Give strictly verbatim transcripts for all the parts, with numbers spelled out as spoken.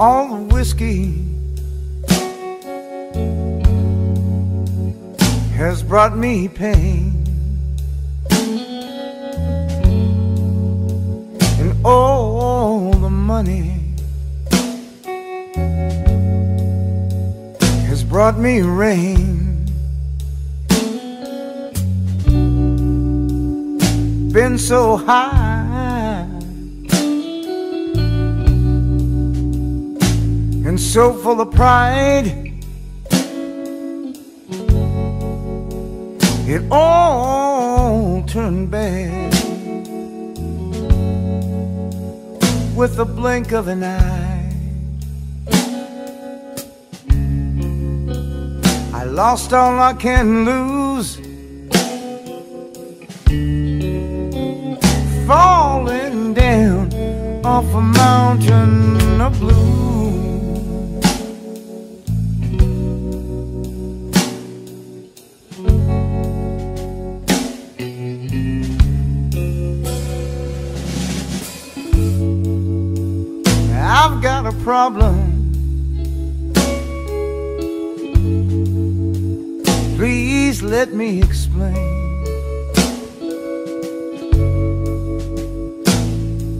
all the whiskey has brought me pain, and all the money has brought me rain. Been so high and so full of pride, it all turned bad with the blink of an eye. I lost all I can lose, falling down off a mountain of blue. I've got a problem, please let me explain.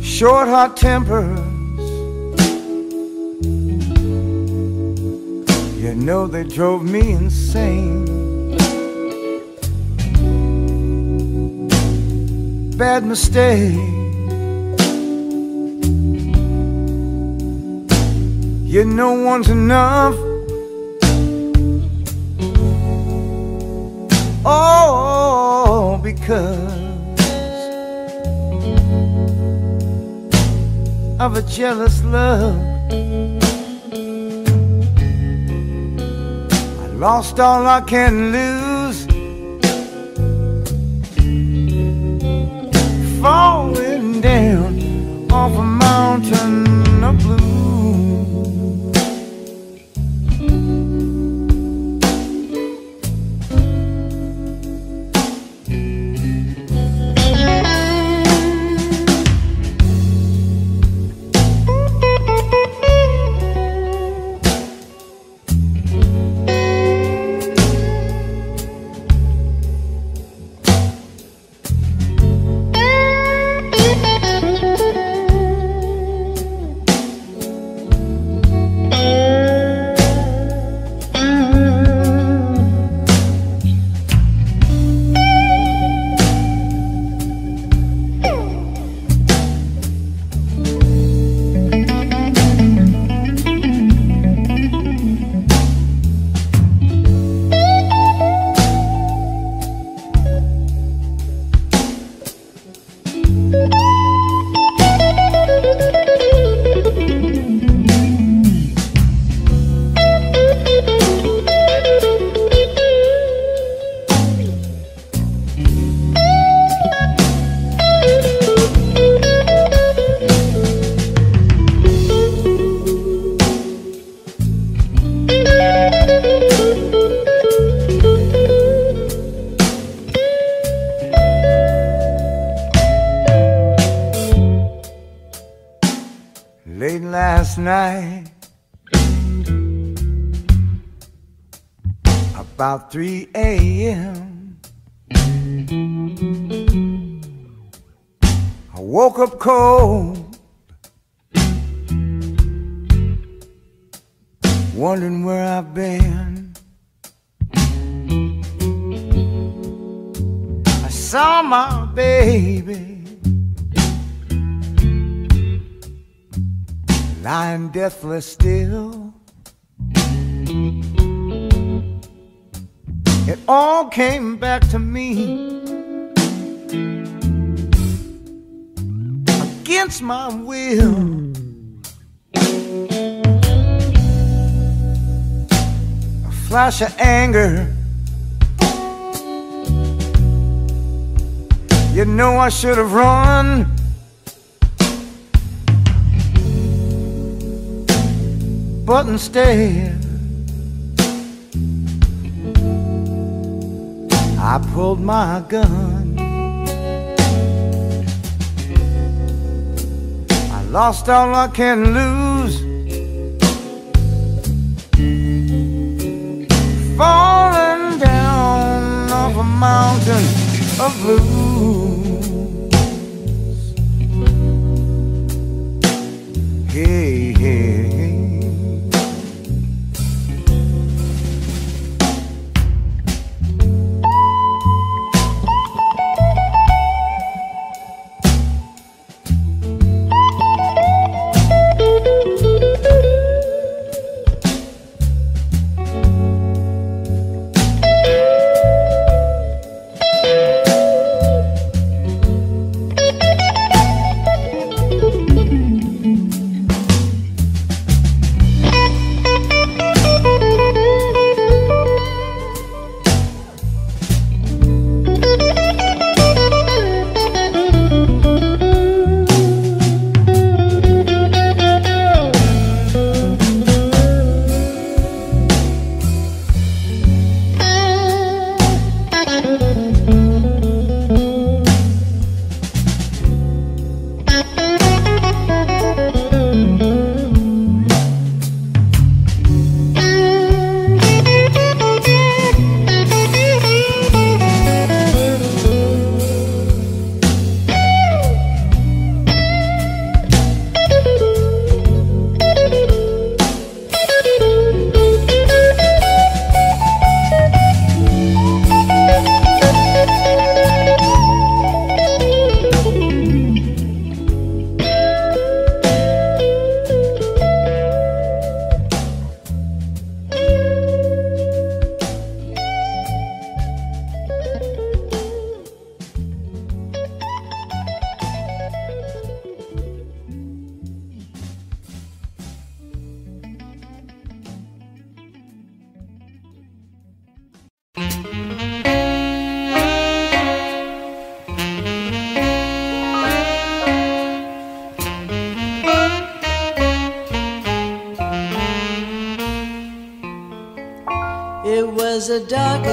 Short hot tempers, you know they drove me insane. Bad mistake, you know one's enough. Oh, because of a jealous love, I lost all I can lose, falling down off a mountain of blue. Late last night, about three A M I woke up cold, wondering where I've been. I saw my baby lying deathless still. It all came back to me against my will. A flash of anger, you know I should have run, but instead I pulled my gun. I lost all I can lose, falling down off a mountain of blues. Hey, hey, hey.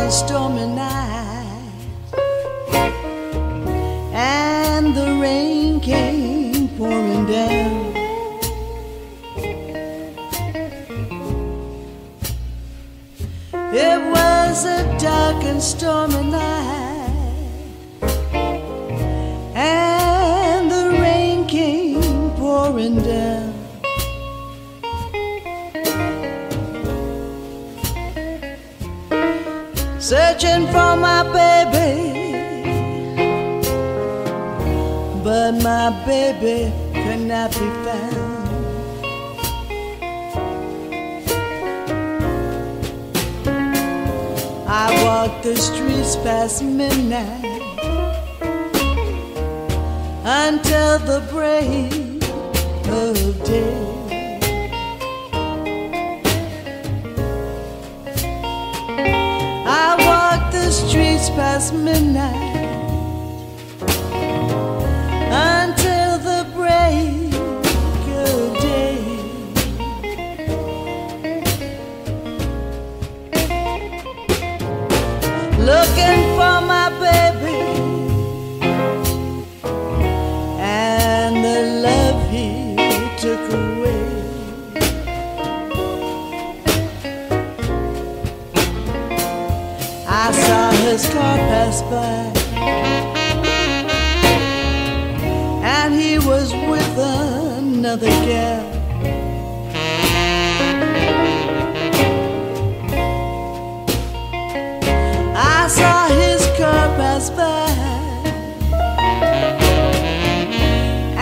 Stormy night, and the rain came pouring down. It was a dark and stormy night, and the rain came pouring down. Searching for my baby, but my baby could not be found. I walked the streets past midnight until the break of day. Streets past midnight until the break of day. Looking for my baby and the love he took away. I saw his car passed by, and he was with another gal. I saw his car pass by,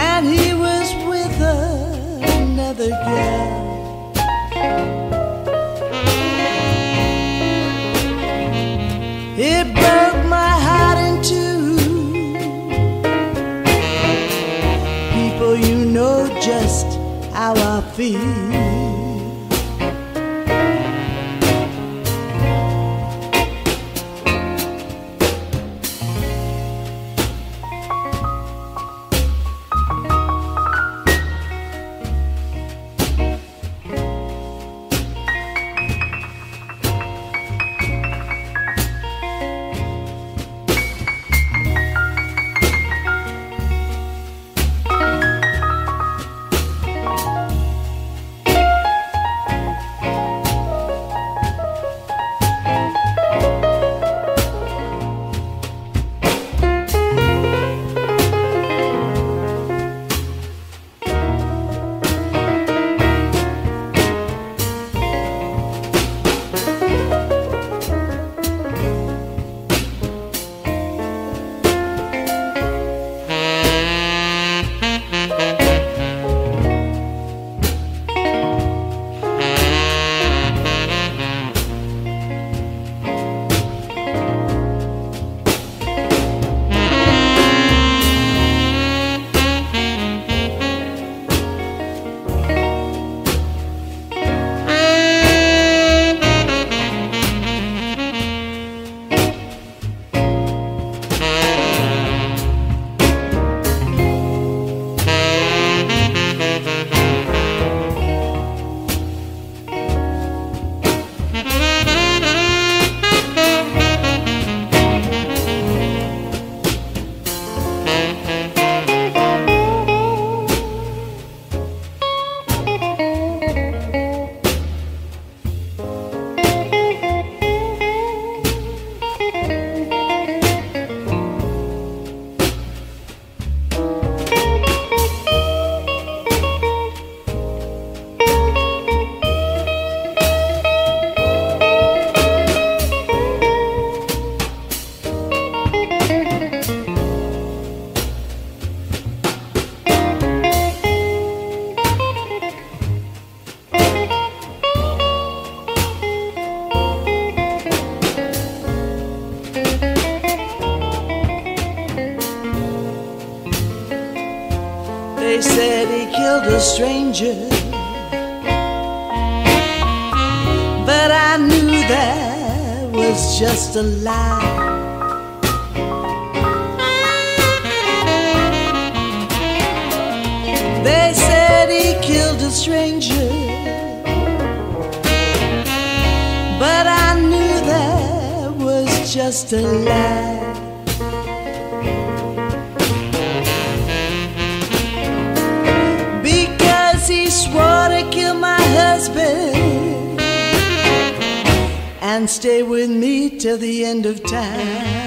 and he was with another gal. It broke my heart in two. People, you know just how I feel. They said he killed a stranger, but I knew that was just a lie. They said he killed a stranger, but I knew that was just a lie. Because he swore to kill my husband and stay with me till the end of time.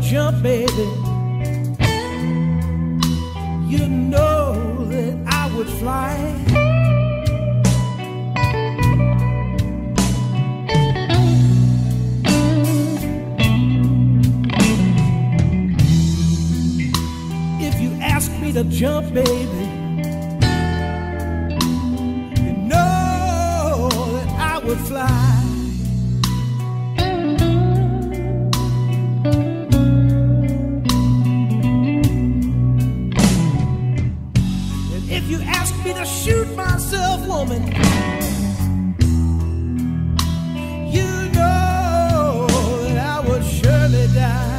Jump, baby, you know that I would fly. your baby. You know that I would fly. And if you ask me to shoot myself, woman, you know that I would surely die.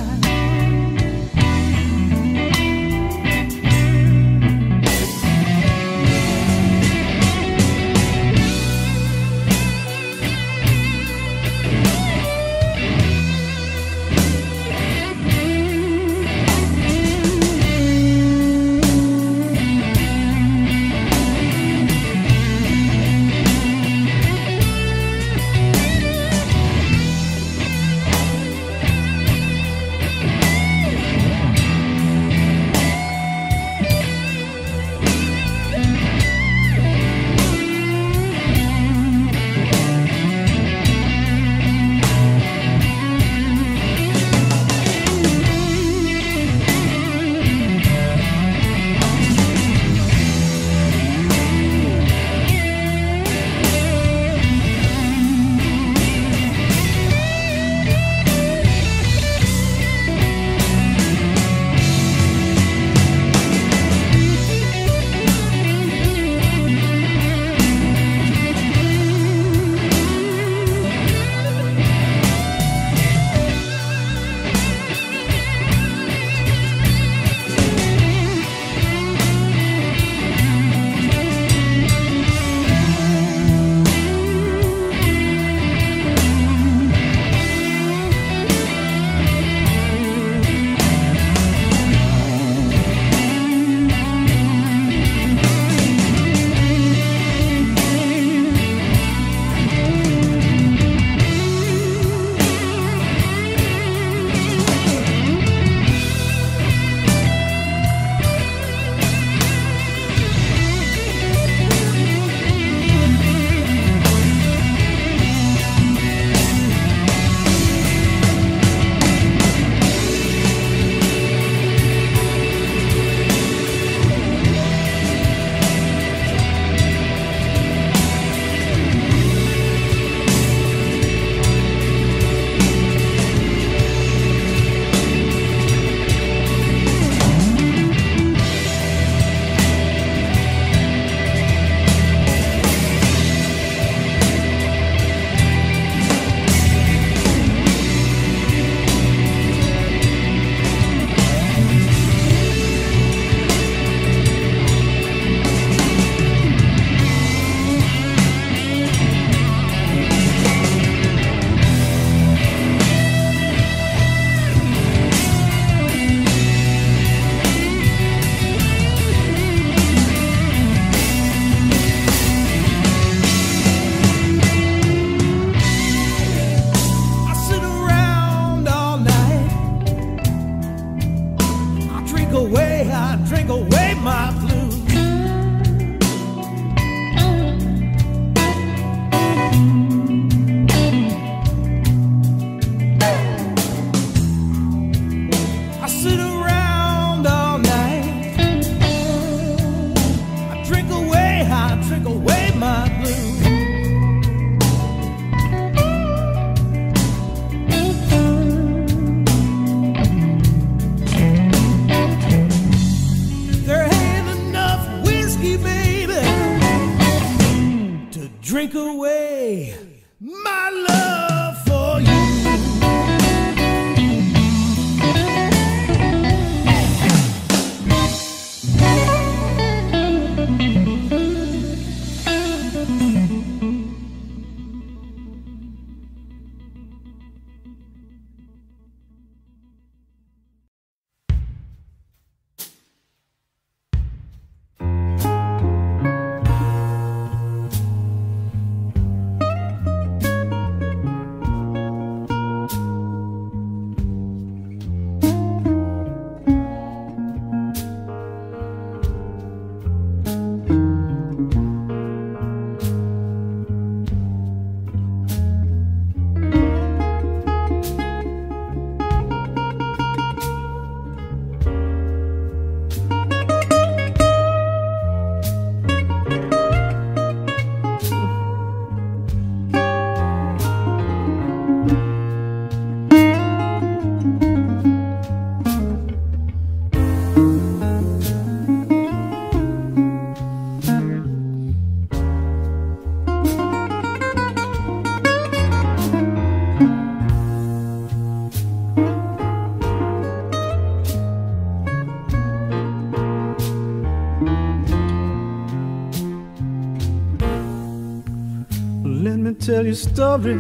story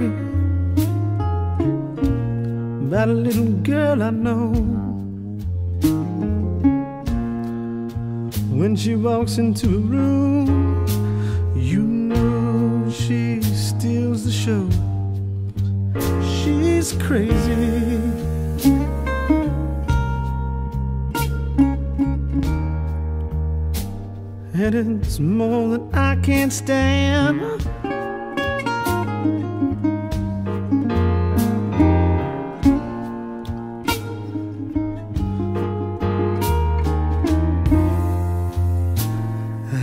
about a little girl I know. When she walks into a room, you know she steals the show. She's crazy, and it's more than I can stand.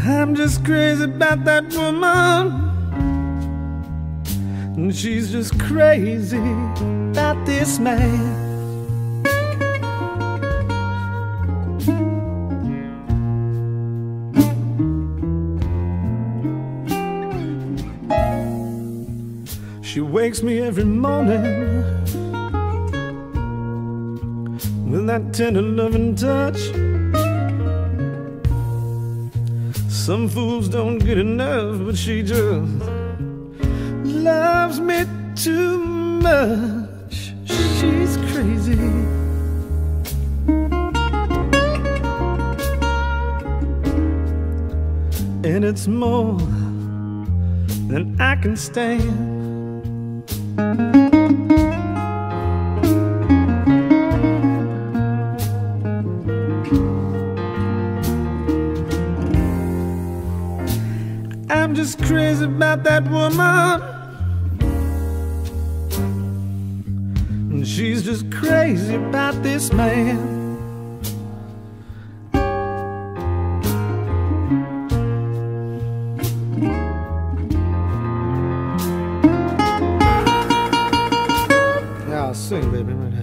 I'm just crazy about that woman, and she's just crazy about this man. She wakes me every morning with that tender loving touch. Some fools don't get enough, but she just loves me too much. She's crazy, and it's more than I can stand. I'm just crazy about that woman, and she's just crazy about this man. Sing, baby, right now.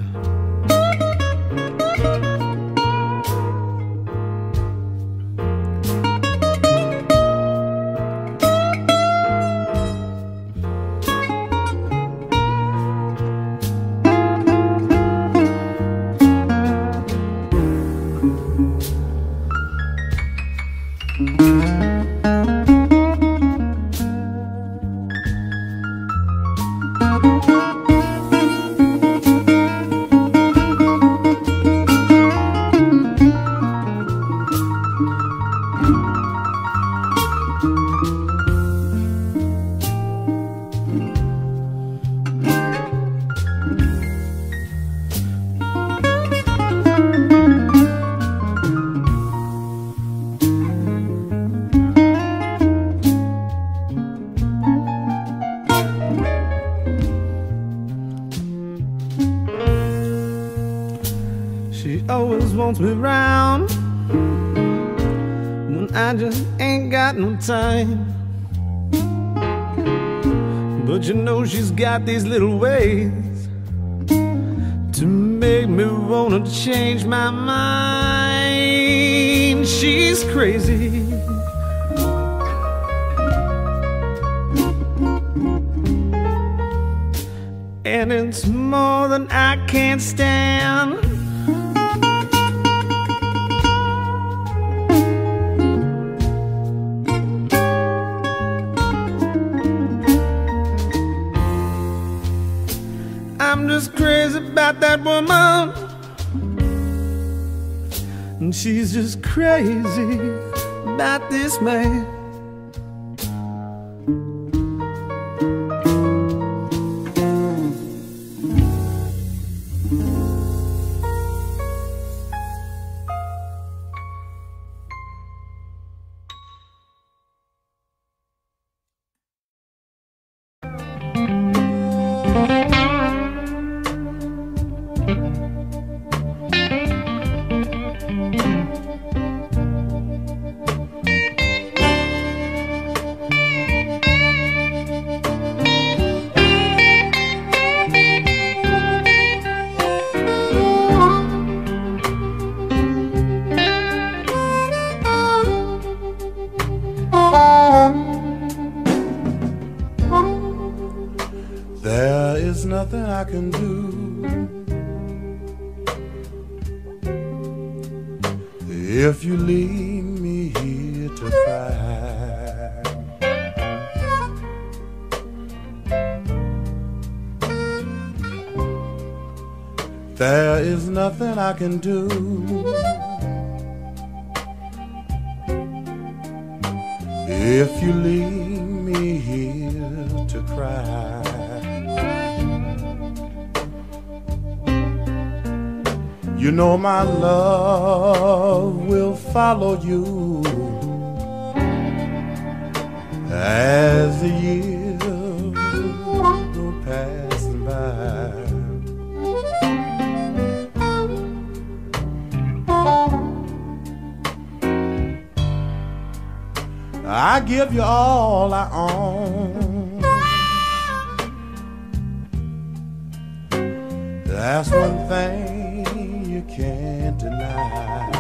She always wants me round when I just ain't got no time. But you know she's got these little ways to make me wanna change my mind. She's crazy, and it's more than I can stand. I'm just crazy about that woman, and she's just crazy about this man. There is nothing I can do if you leave me here to cry. There is nothing I can do. If you leave me here to cry, you know my love will follow you as the years go passing by. I give you all I own. That's one thing you can't deny.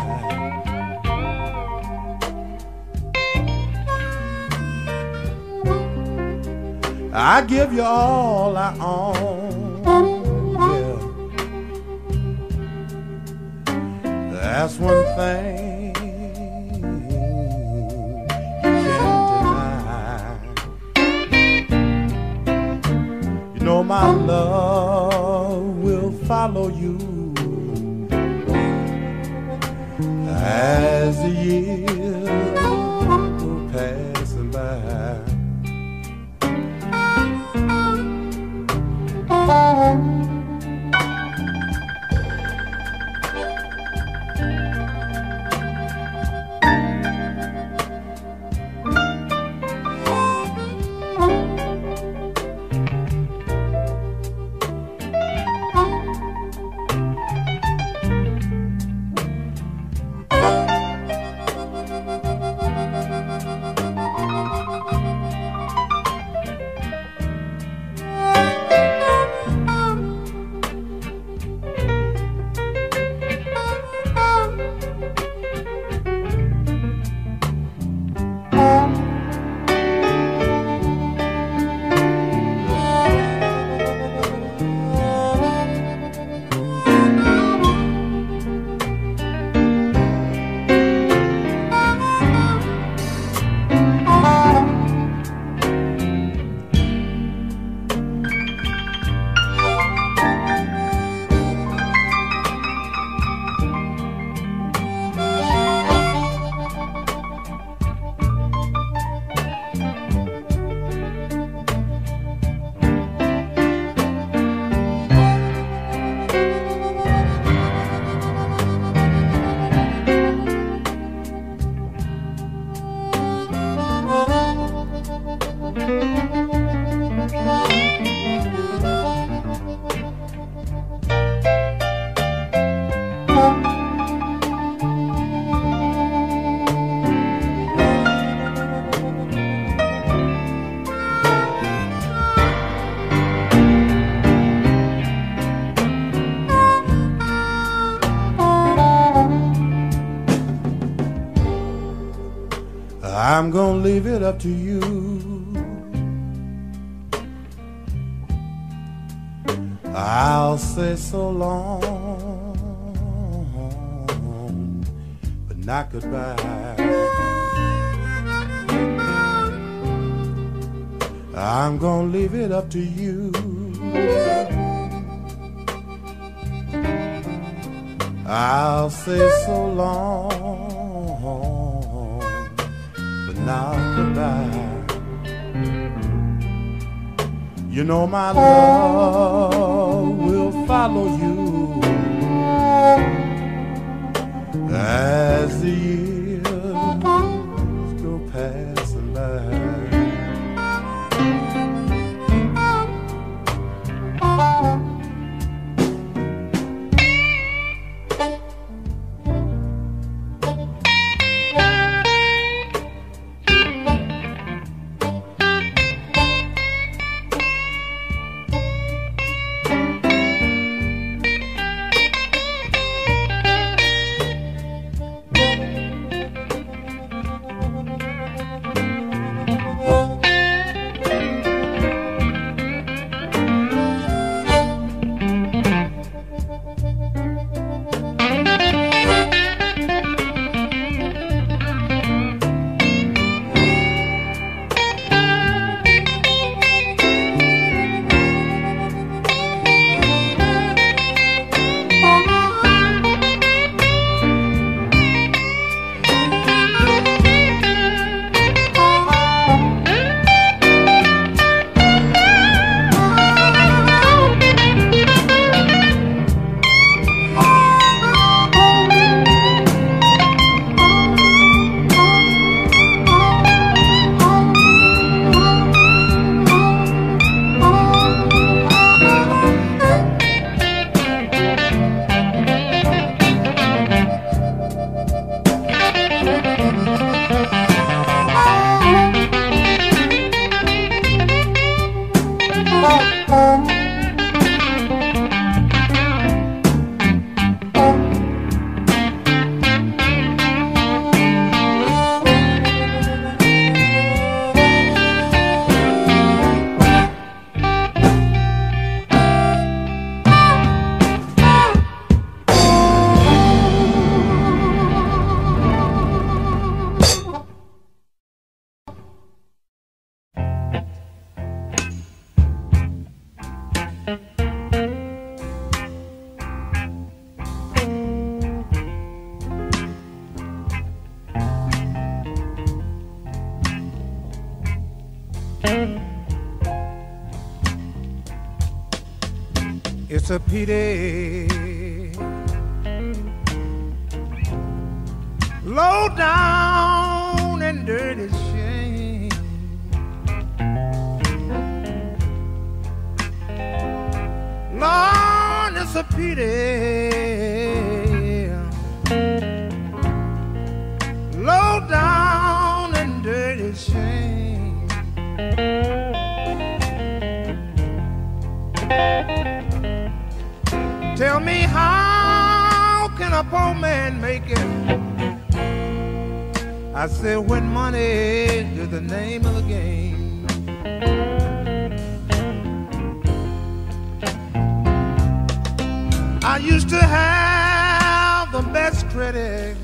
I give you all I own, yeah. That's one thing you can't deny. You know my love will follow you as the years go passing by. I'm gonna leave it up to you. I'll say so long, but not goodbye. I'm gonna leave it up to you. I'll say so long, not goodbye. You know my love will follow you as the years go passing by. It's a pity. Low down and dirty shame. Lord, it's a pity. Low down and dirty shame. Tell me, how can a poor man make it? I said, when money is the name of the game. I used to have the best credit,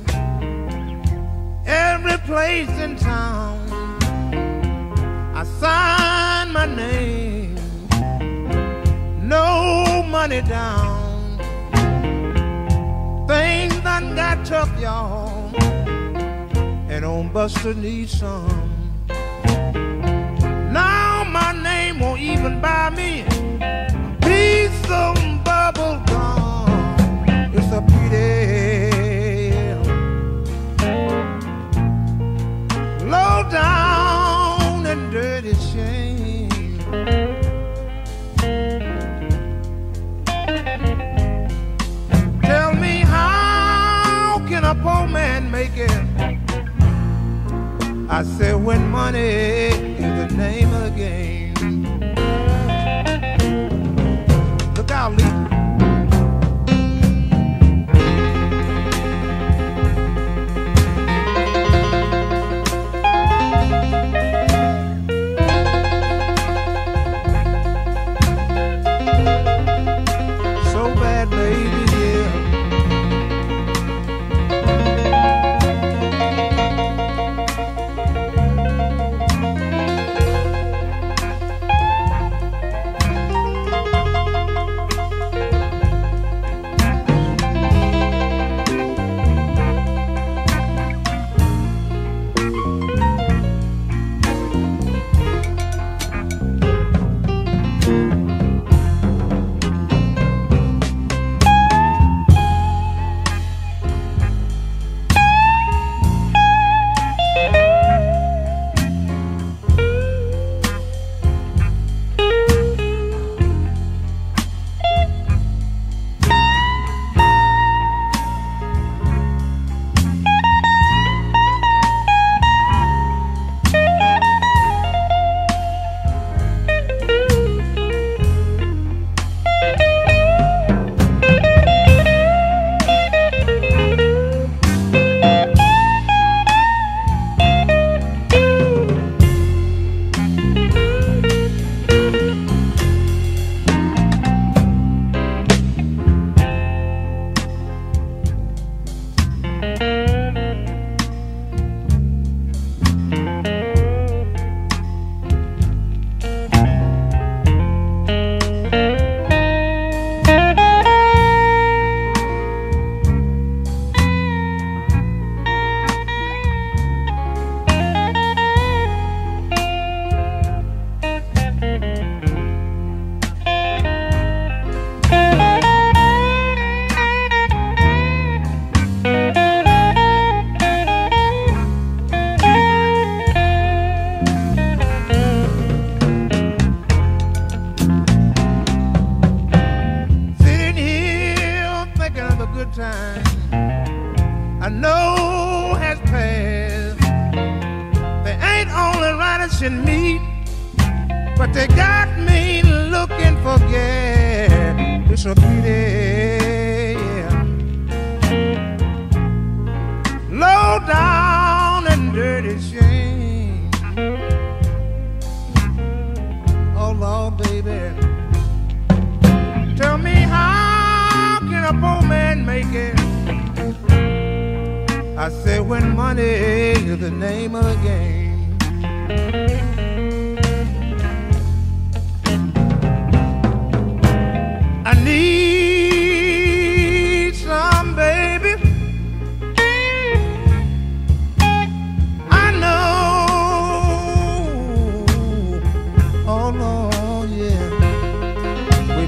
every place in town. I signed my name, no money down. Things done got tough, y'all, and on Buster needs some. Now my name won't even buy me a piece of bubble gum. It's a pity. Low down and dirty shame. Tell me, how can a poor man make it? I said, when money is the name of the game. Look out, Lee.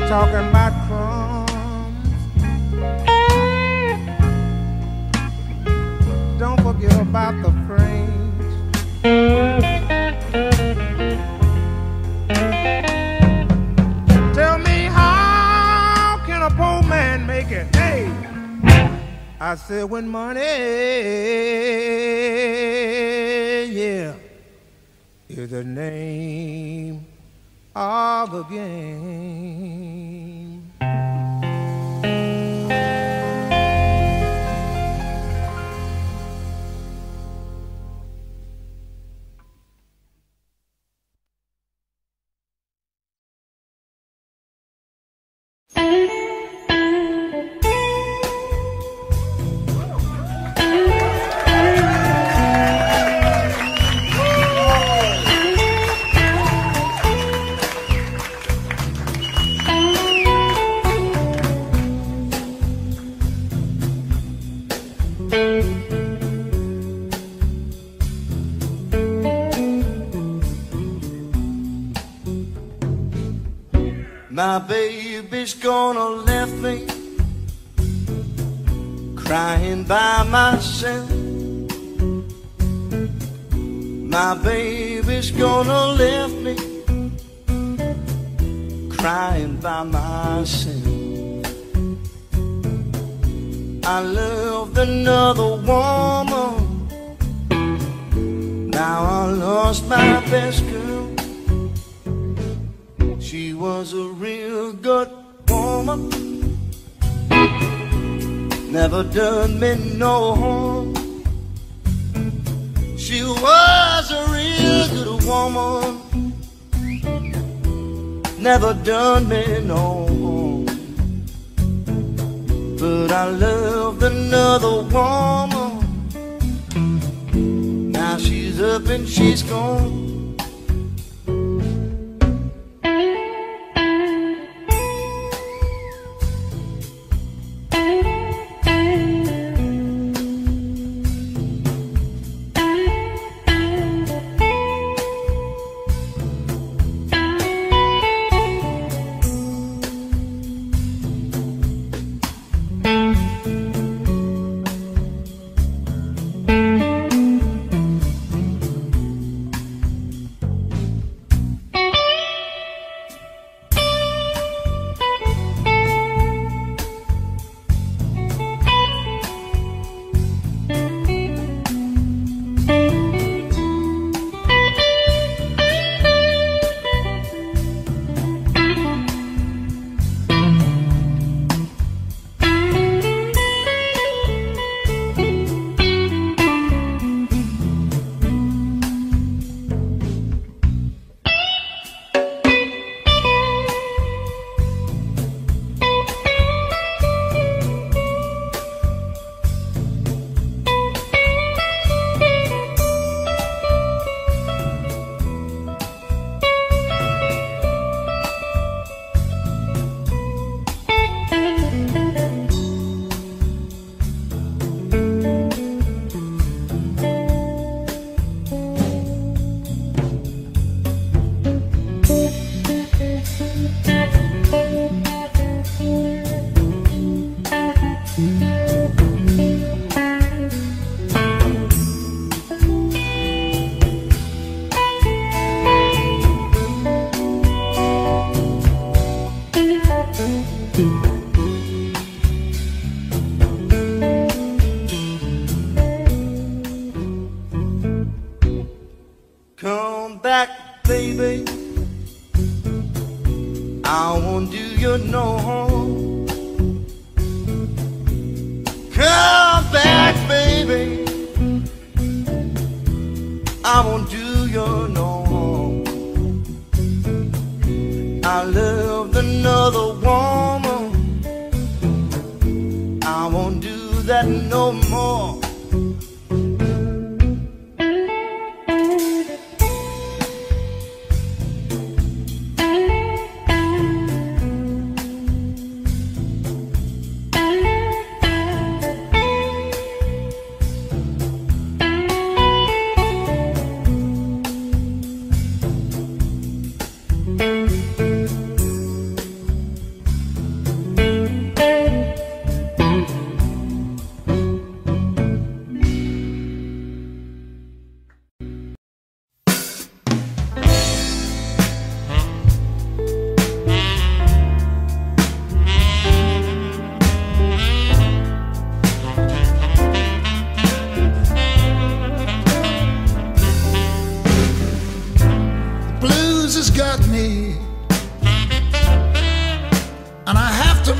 talking about crumbs. Don't forget about the fringe. Tell me, how can a poor man make it? Hey, I said with money, yeah, is the name of the game. My baby's gonna left me crying by myself. My baby's gonna left me crying by myself. I loved another woman, now I lost my best girl. She was a real good woman, never done me no harm. She was a real good woman, never done me no harm. But I loved another woman, now she's up and she's gone.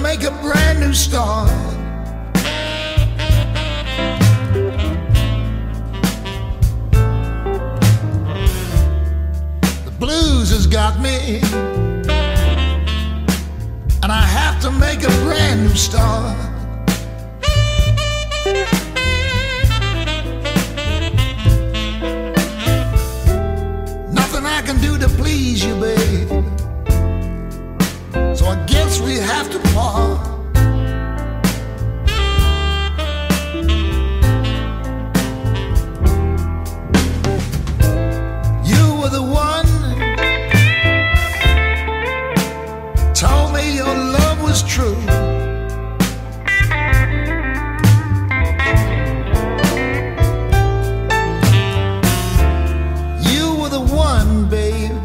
make a brand new start. The blues has got me, and I have to make a brand new start. Nothing I can do to please you, babe, so I guess we have to part. You were the one told me your love was true. You were the one, babe,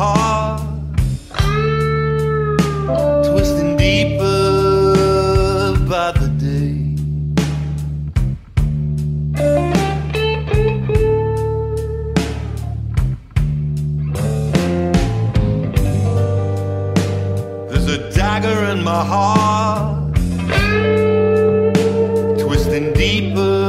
heart, twisting deeper by the day. There's a dagger in my heart, twisting deeper.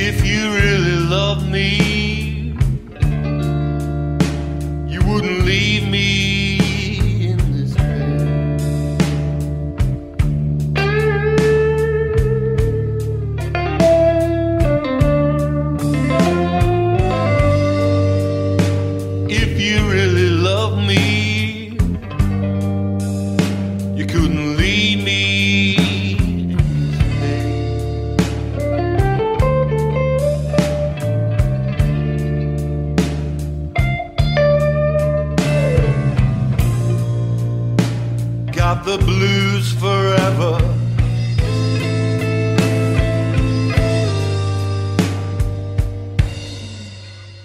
If you really loved me, you wouldn't leave me in this pain. If you really loved me, you couldn't leave me. Got the blues forever,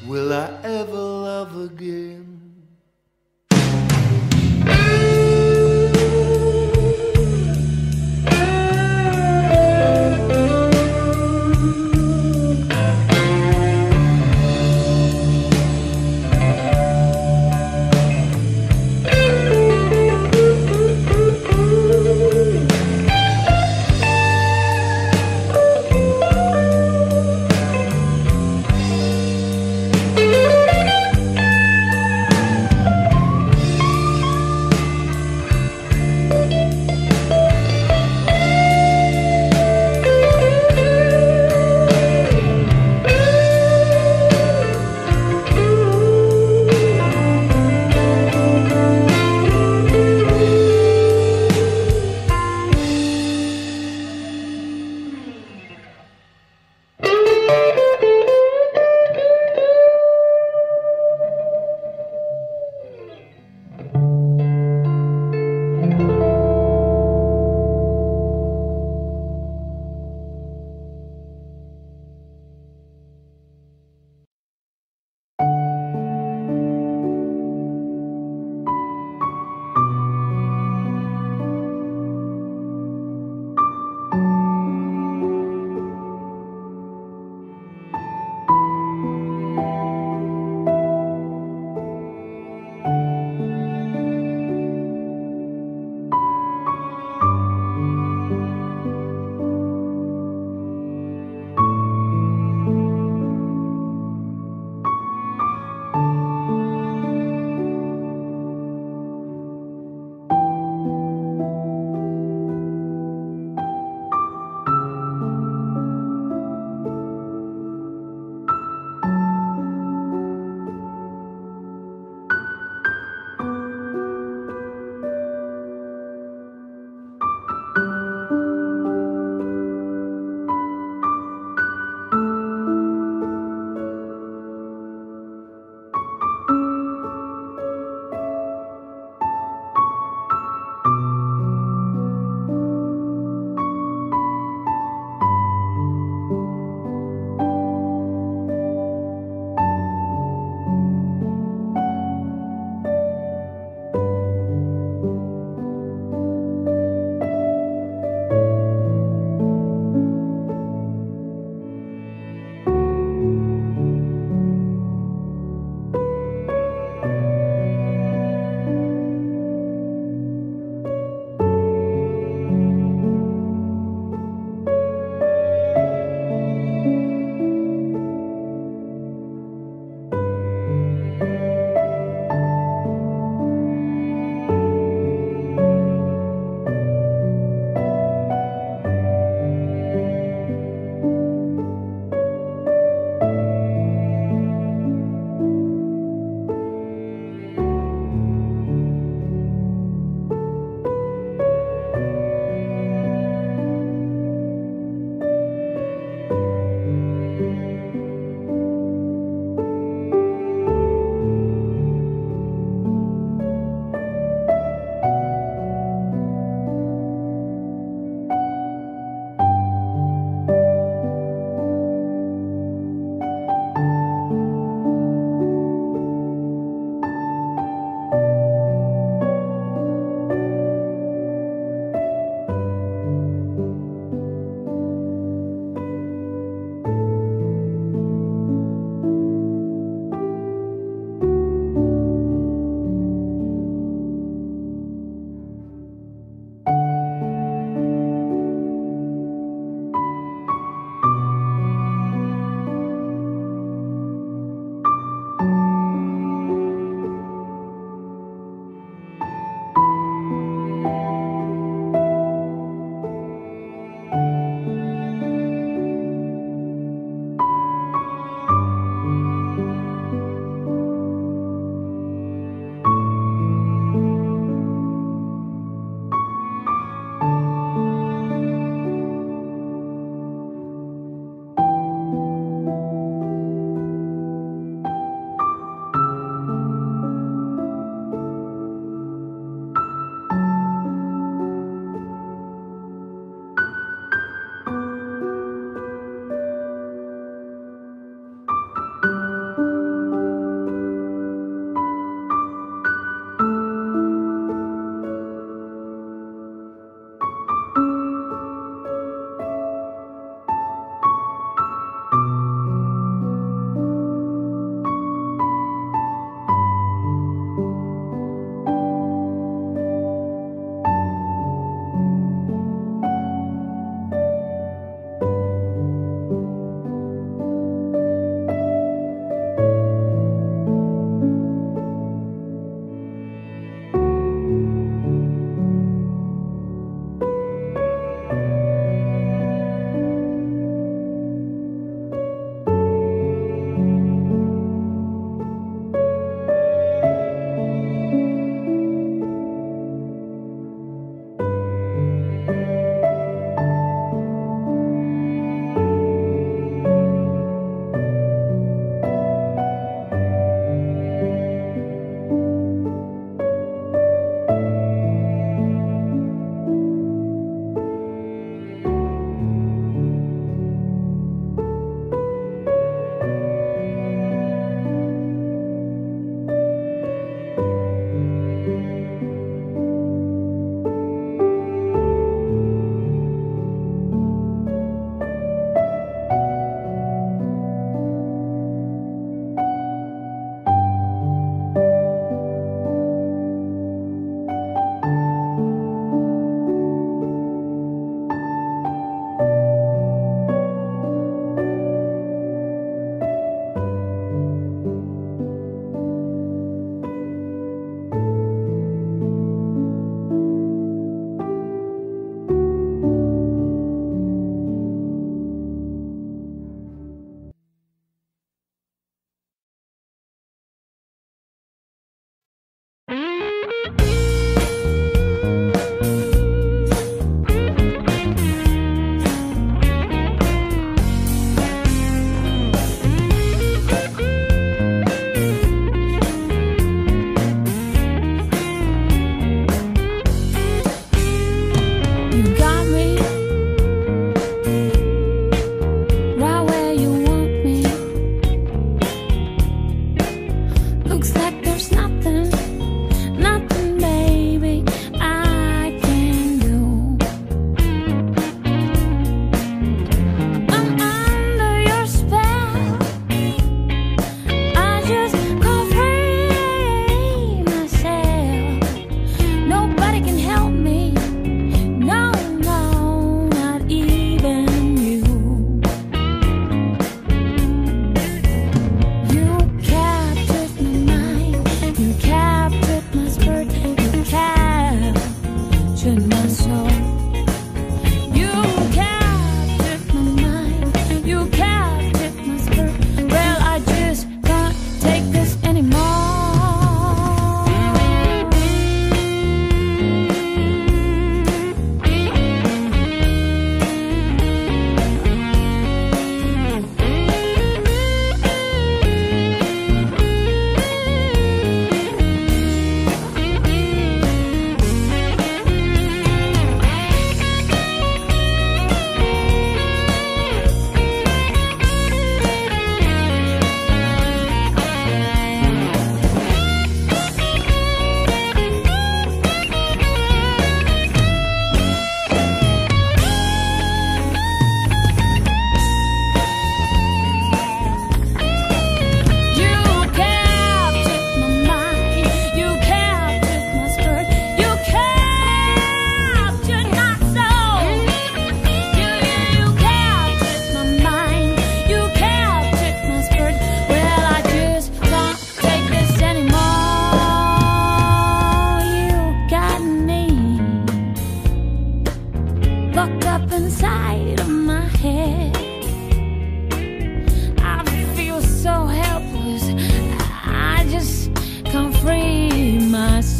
will I ever love again? Ooh.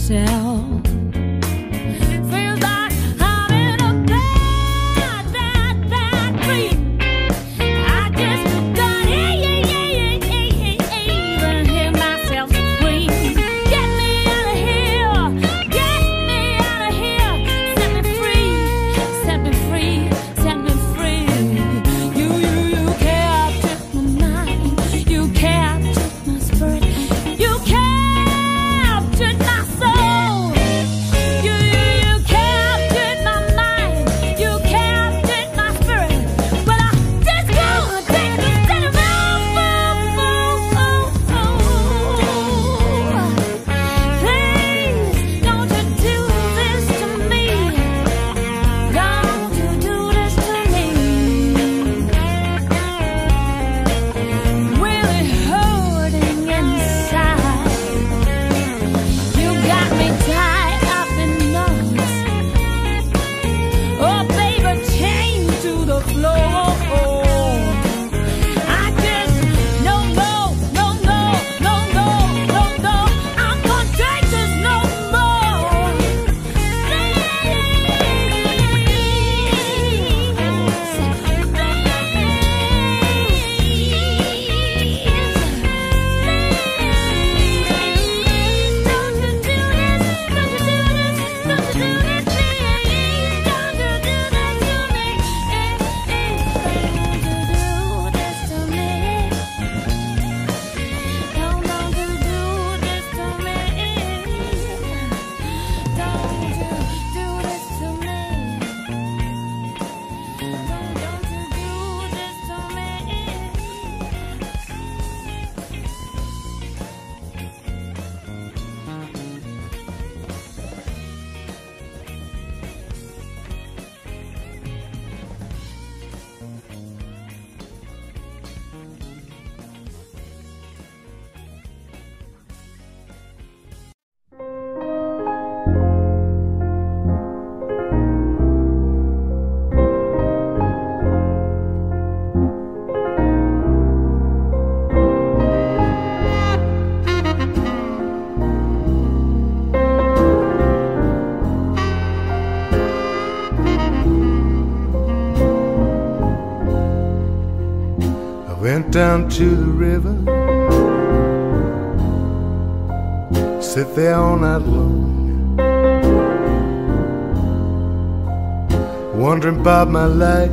myself. Down to the river, sit there all night long, wondering about my life,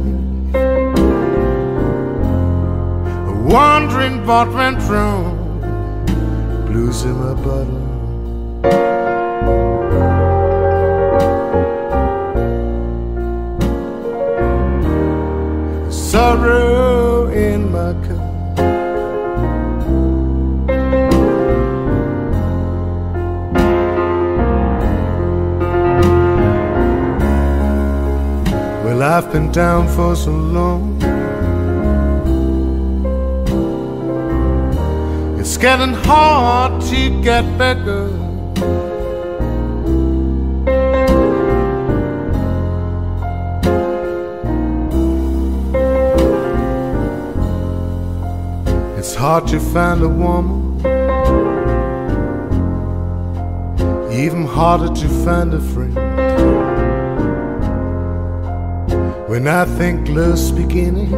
wondering what went wrong. Blues in my bottle, sorrow in my cup. I've been down for so long, it's getting hard to get better. It's hard to find a woman, even harder to find a friend. When I think love's beginning,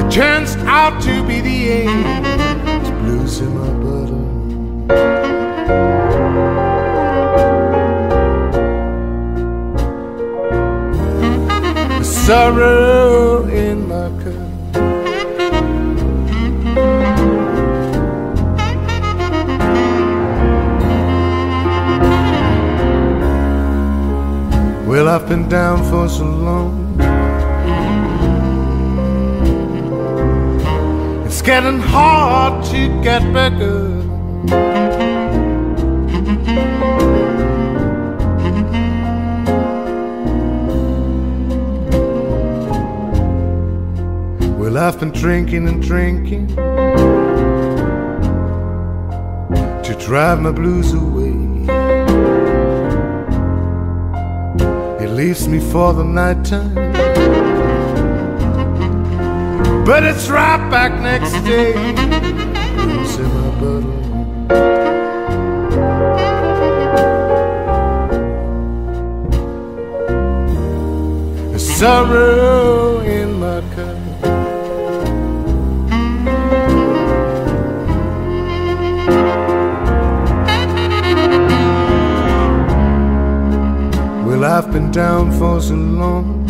it turns out to be the end. It's blues in my bottle. The sorrow in my cup. Well, I've been down for so long, it's getting hard to get better. Well, I've been drinking and drinking to drive my blues away. Leaves me for the night time, but it's right back next day. Blues in my bottle. sorrow in my cup. Well, I've been down for so long,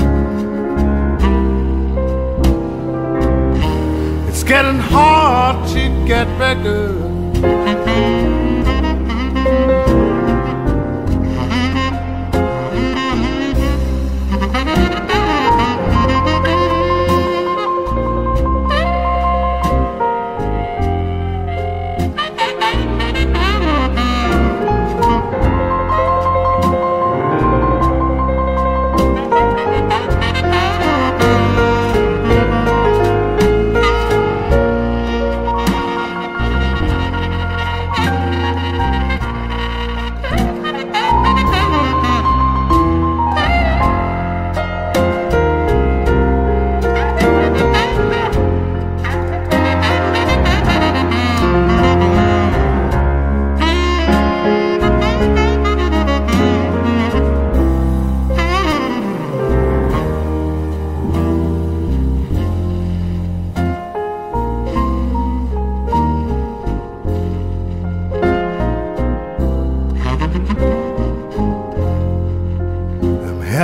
it's getting hard to get back up.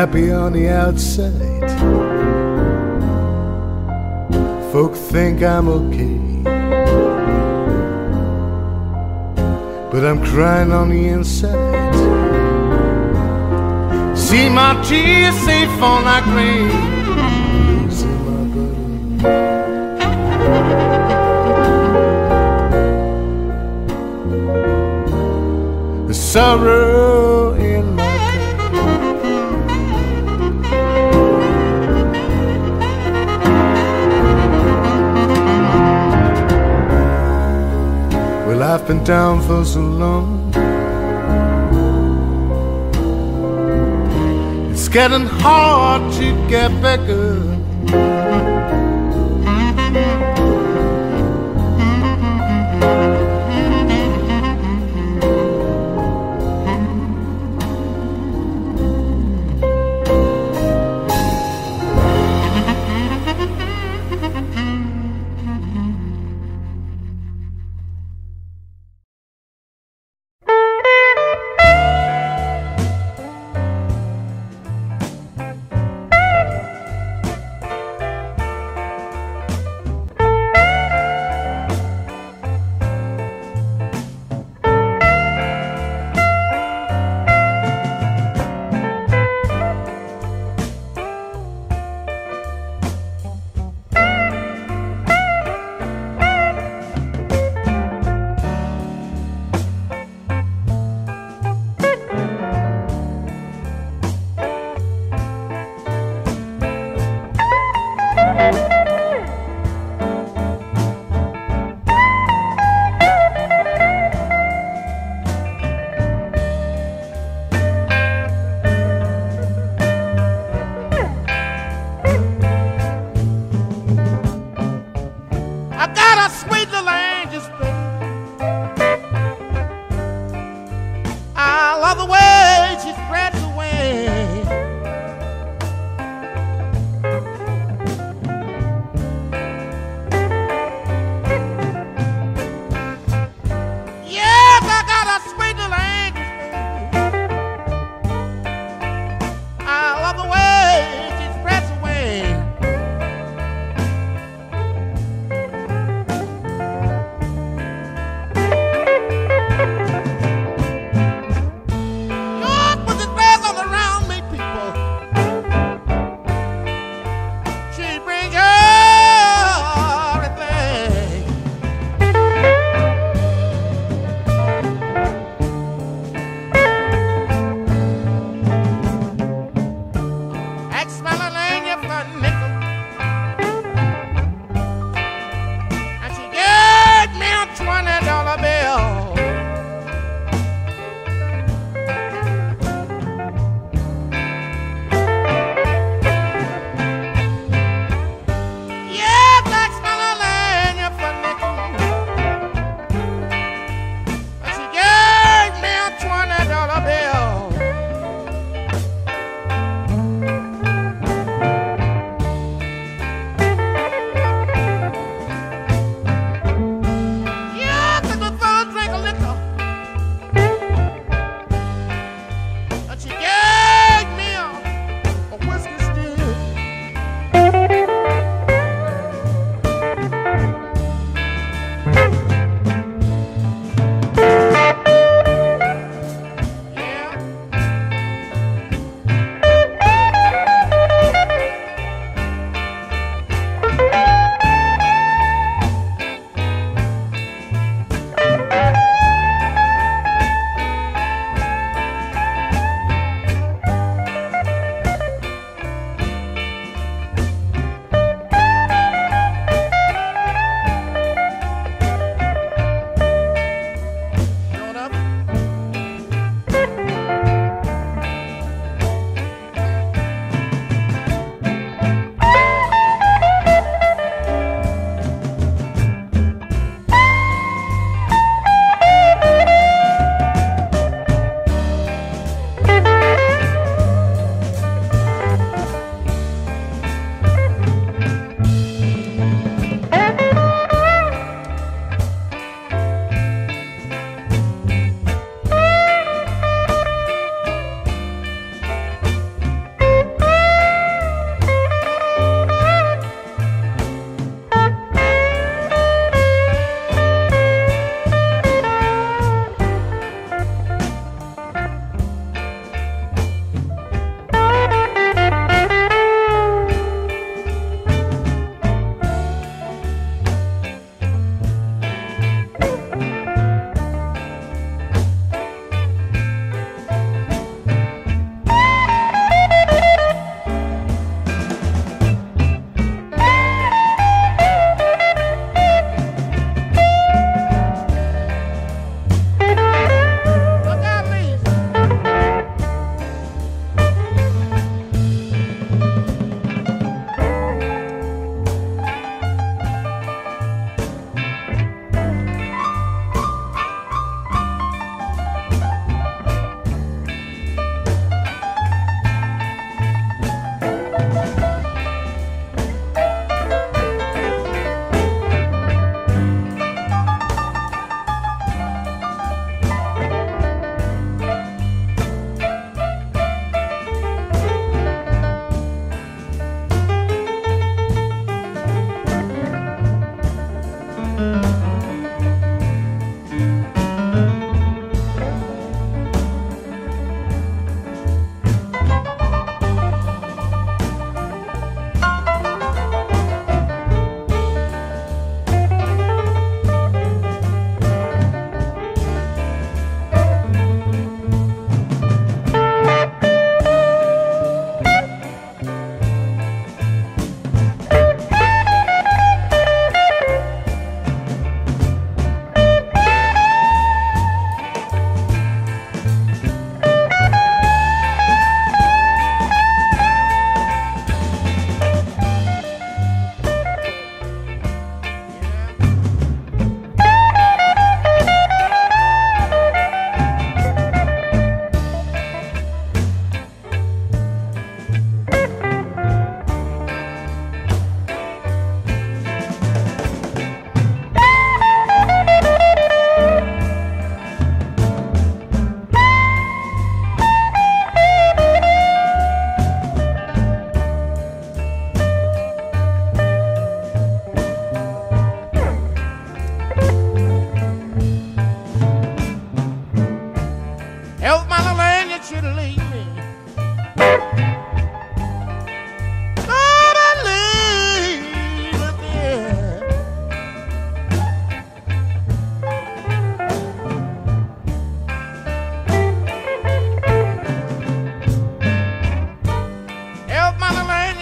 Happy on the outside, folk think I'm okay, but I'm crying on the inside. See my tears safe on that grave, see my body, the sorrow in my cup. I've been down for so long, it's getting hard to get back up.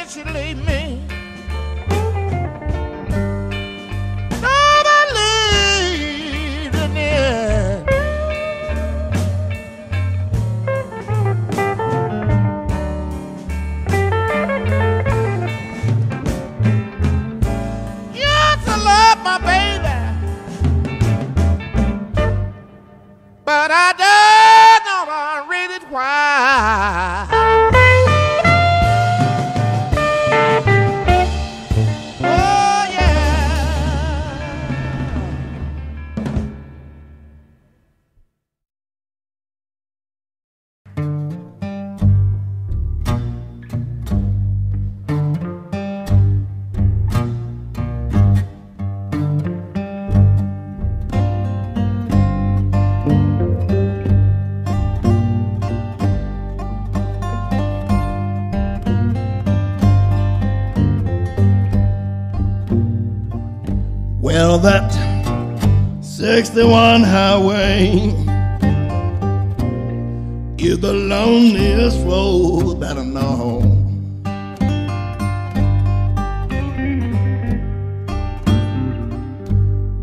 that she leave me. Lord, I leave the end. Yes, I love my baby, but I don't know already why. Well, that sixty-one highway is the loneliest road that I know.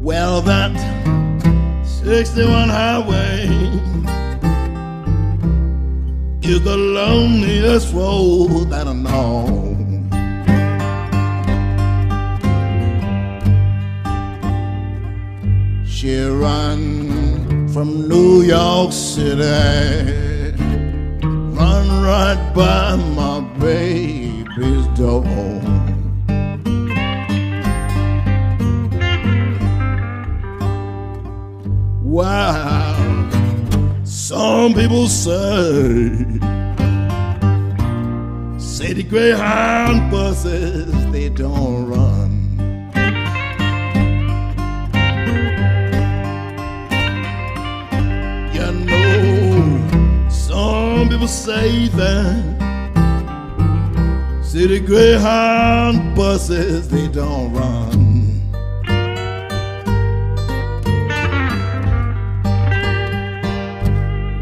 Well, that sixty-one highway is the loneliest road that I know. She run from New York City, run right by my baby's door. Wow, some people say, say the Greyhound buses, they don't run. People say that city Greyhound buses, they don't run.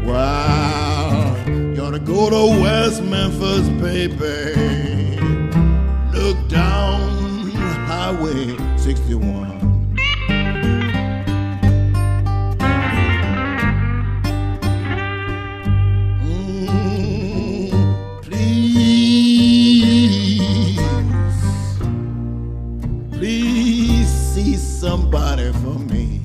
Wow, gotta go to West Memphis, baby. Look down Highway sixty-one. Somebody for me.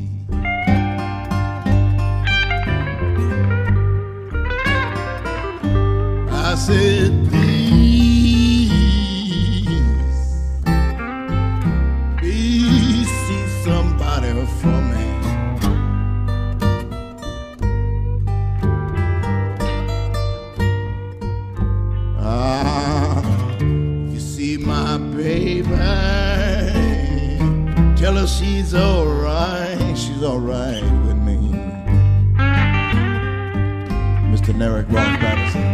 I said, please, please see somebody for me. Ah, you see my baby, tell her she's alright, she's alright with me. Mister Narek Ross Patterson.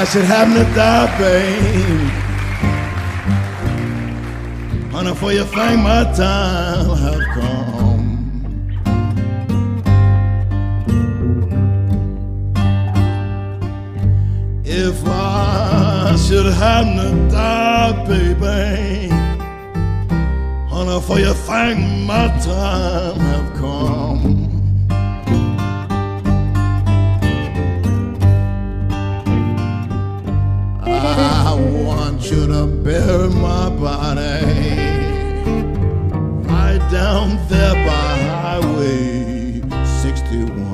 I should happen to die, babe, honey, for you think my time have come. If I should happen to die, baby, honey, for you think my time have come. Should have buried my body right down there by Highway sixty-one.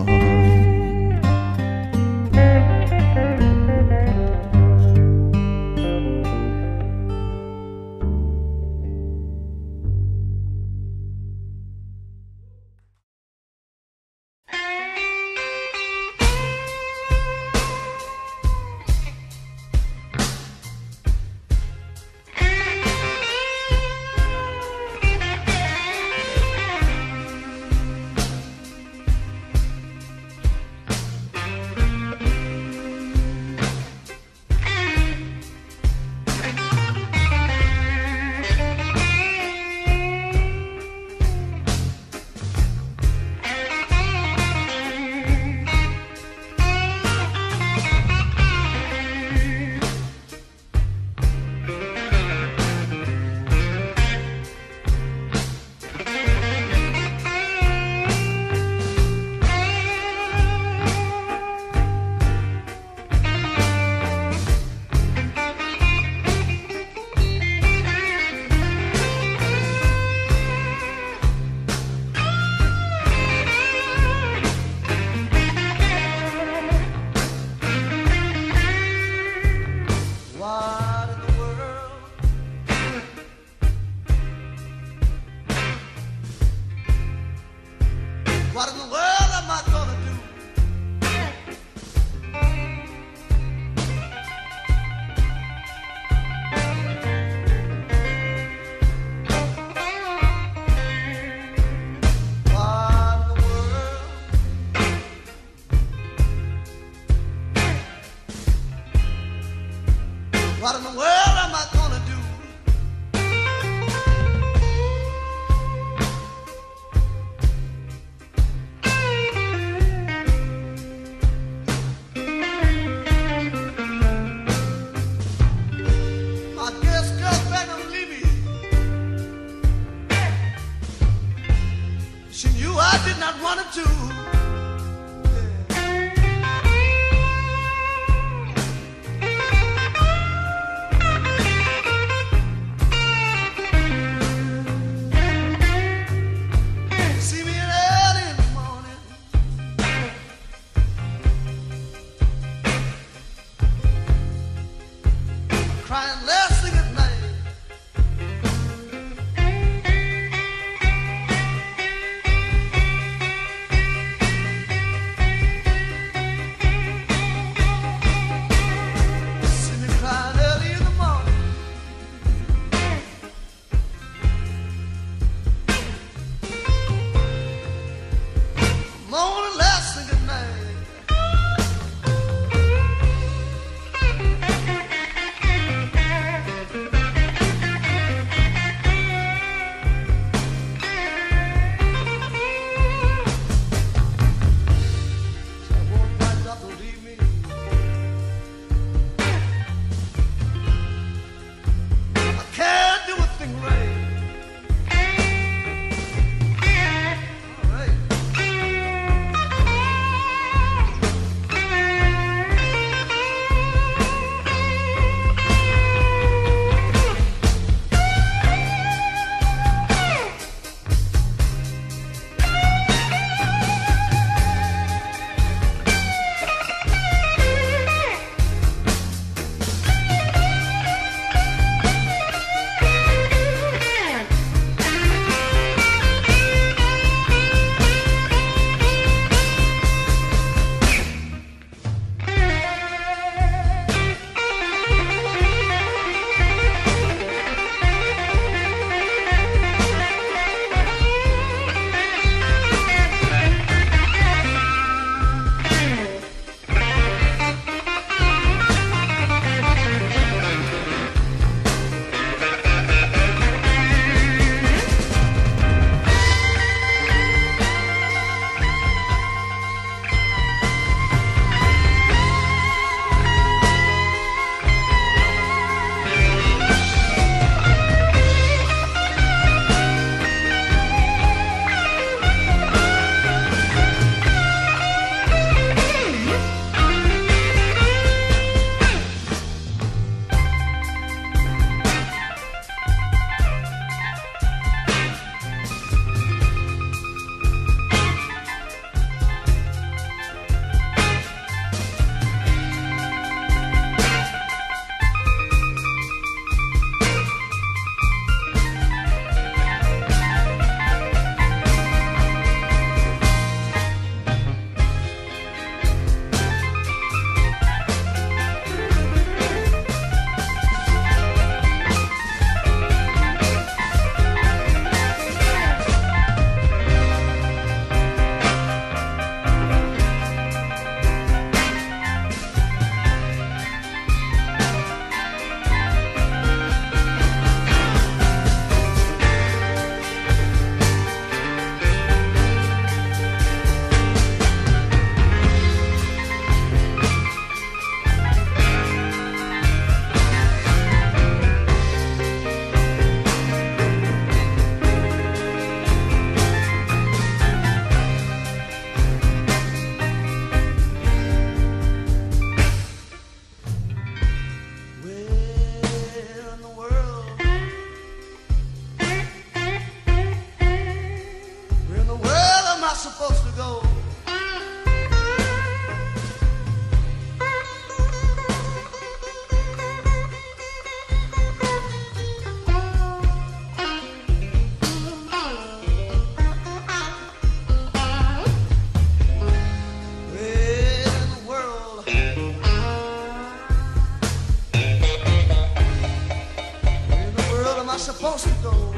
supposed to go.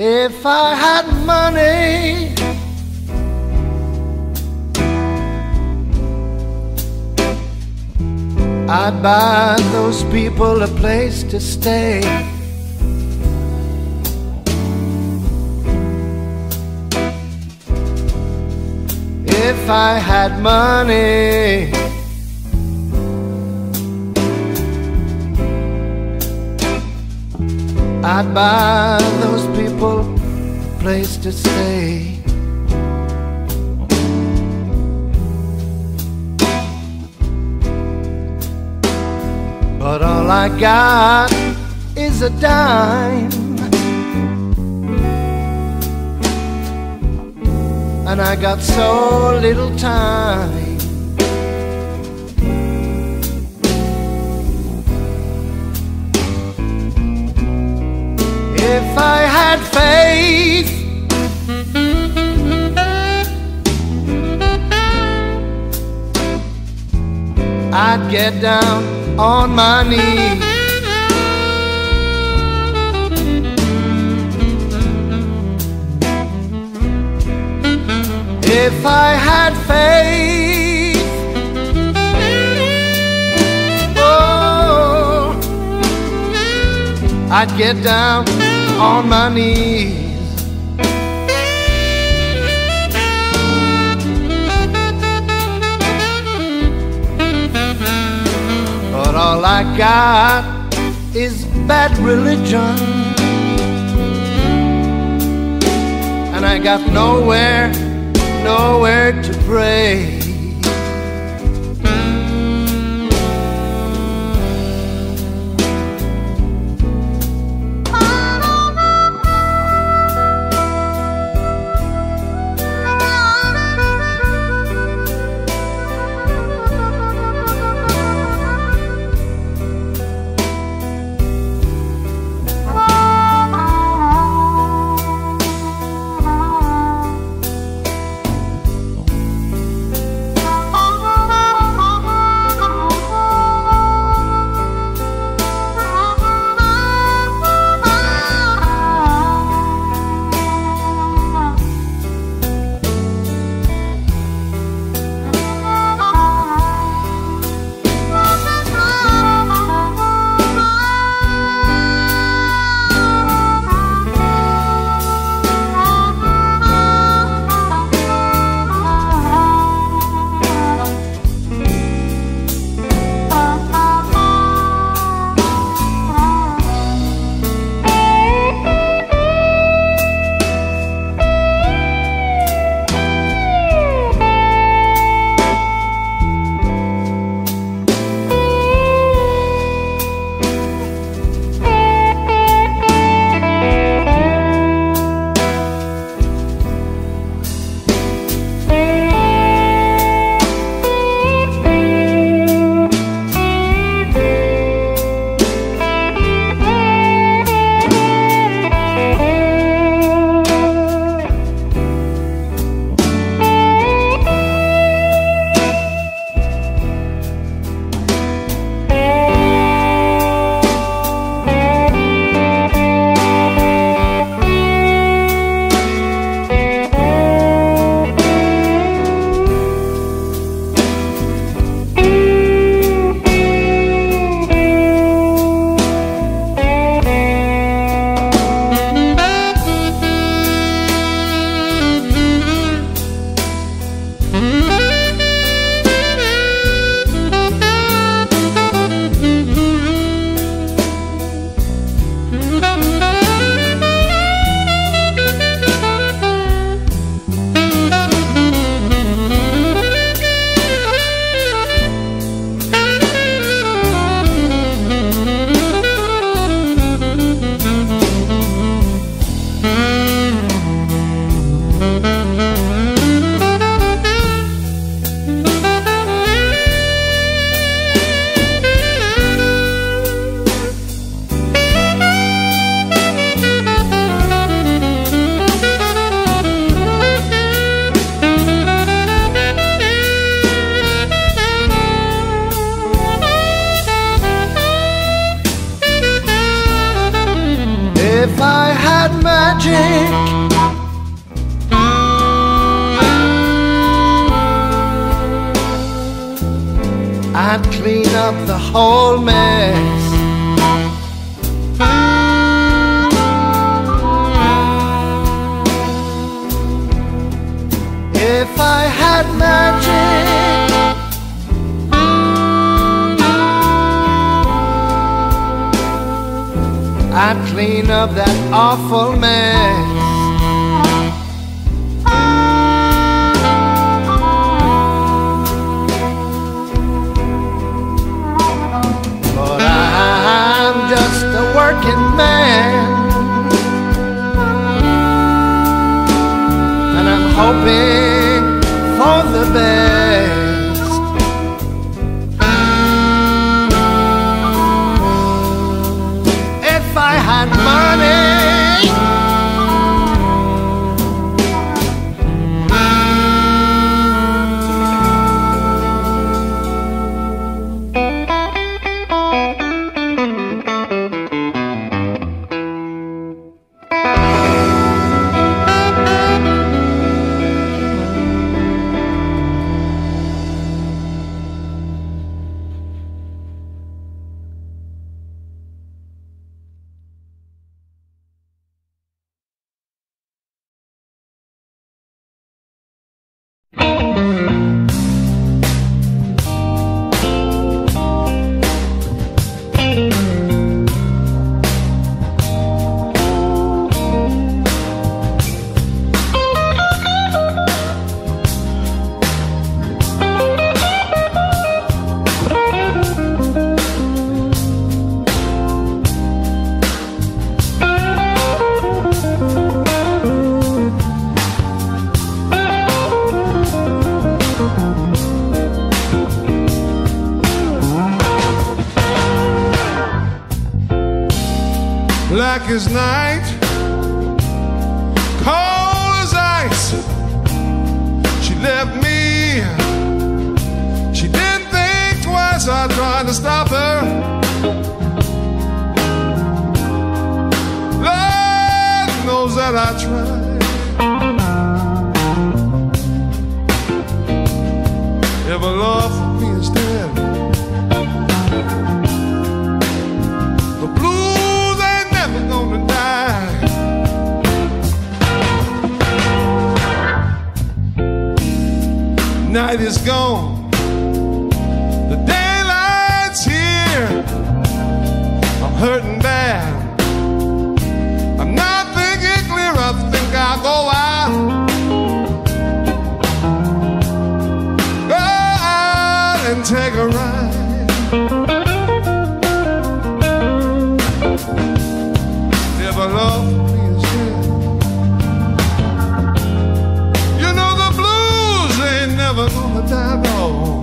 If I had money, I'd buy those people a place to stay. If I had money, I'd buy those people a place to stay. But all I got is a dime, and I got so little time. If I had faith, I'd get down on my knees. If I had faith, oh, I'd get down on my knees. But all I got is bad religion, and I got nowhere, nowhere to pray. I'd clean up the whole mess. If I had magic, I'd clean up that awful mess. But I'm just a working man, and I'm hoping for the best. If I had money, black as night, cold as ice. She left me, she didn't think twice. I tried to stop her. Lord knows that I tried. Ever love for me instead. The blues gonna die. Night is gone, the daylight's here. I'm hurting bad, I'm not thinking clear. I think I'll go out. Go out and take a ride. Love me instead. You know the blues ain't never gonna die, no.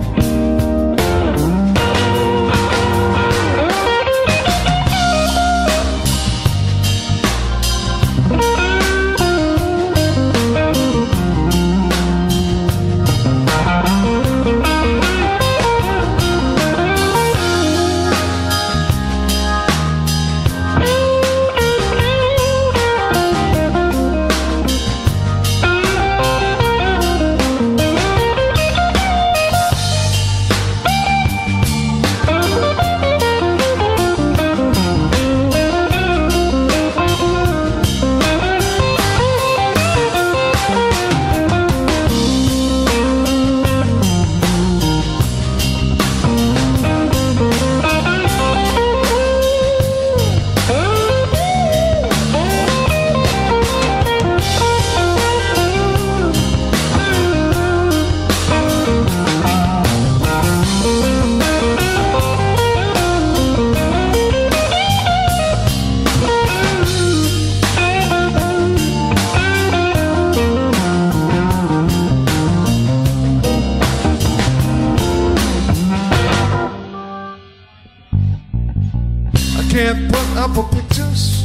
Can't put up her pictures,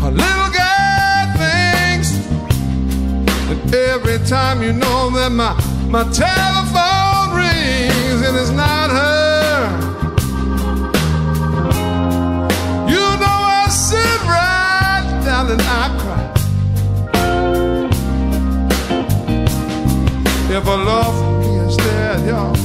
her little girl things. And every time you know that my, my telephone rings and it's not her. You know I sit right down and I cry. If her love for me is dead, y'all.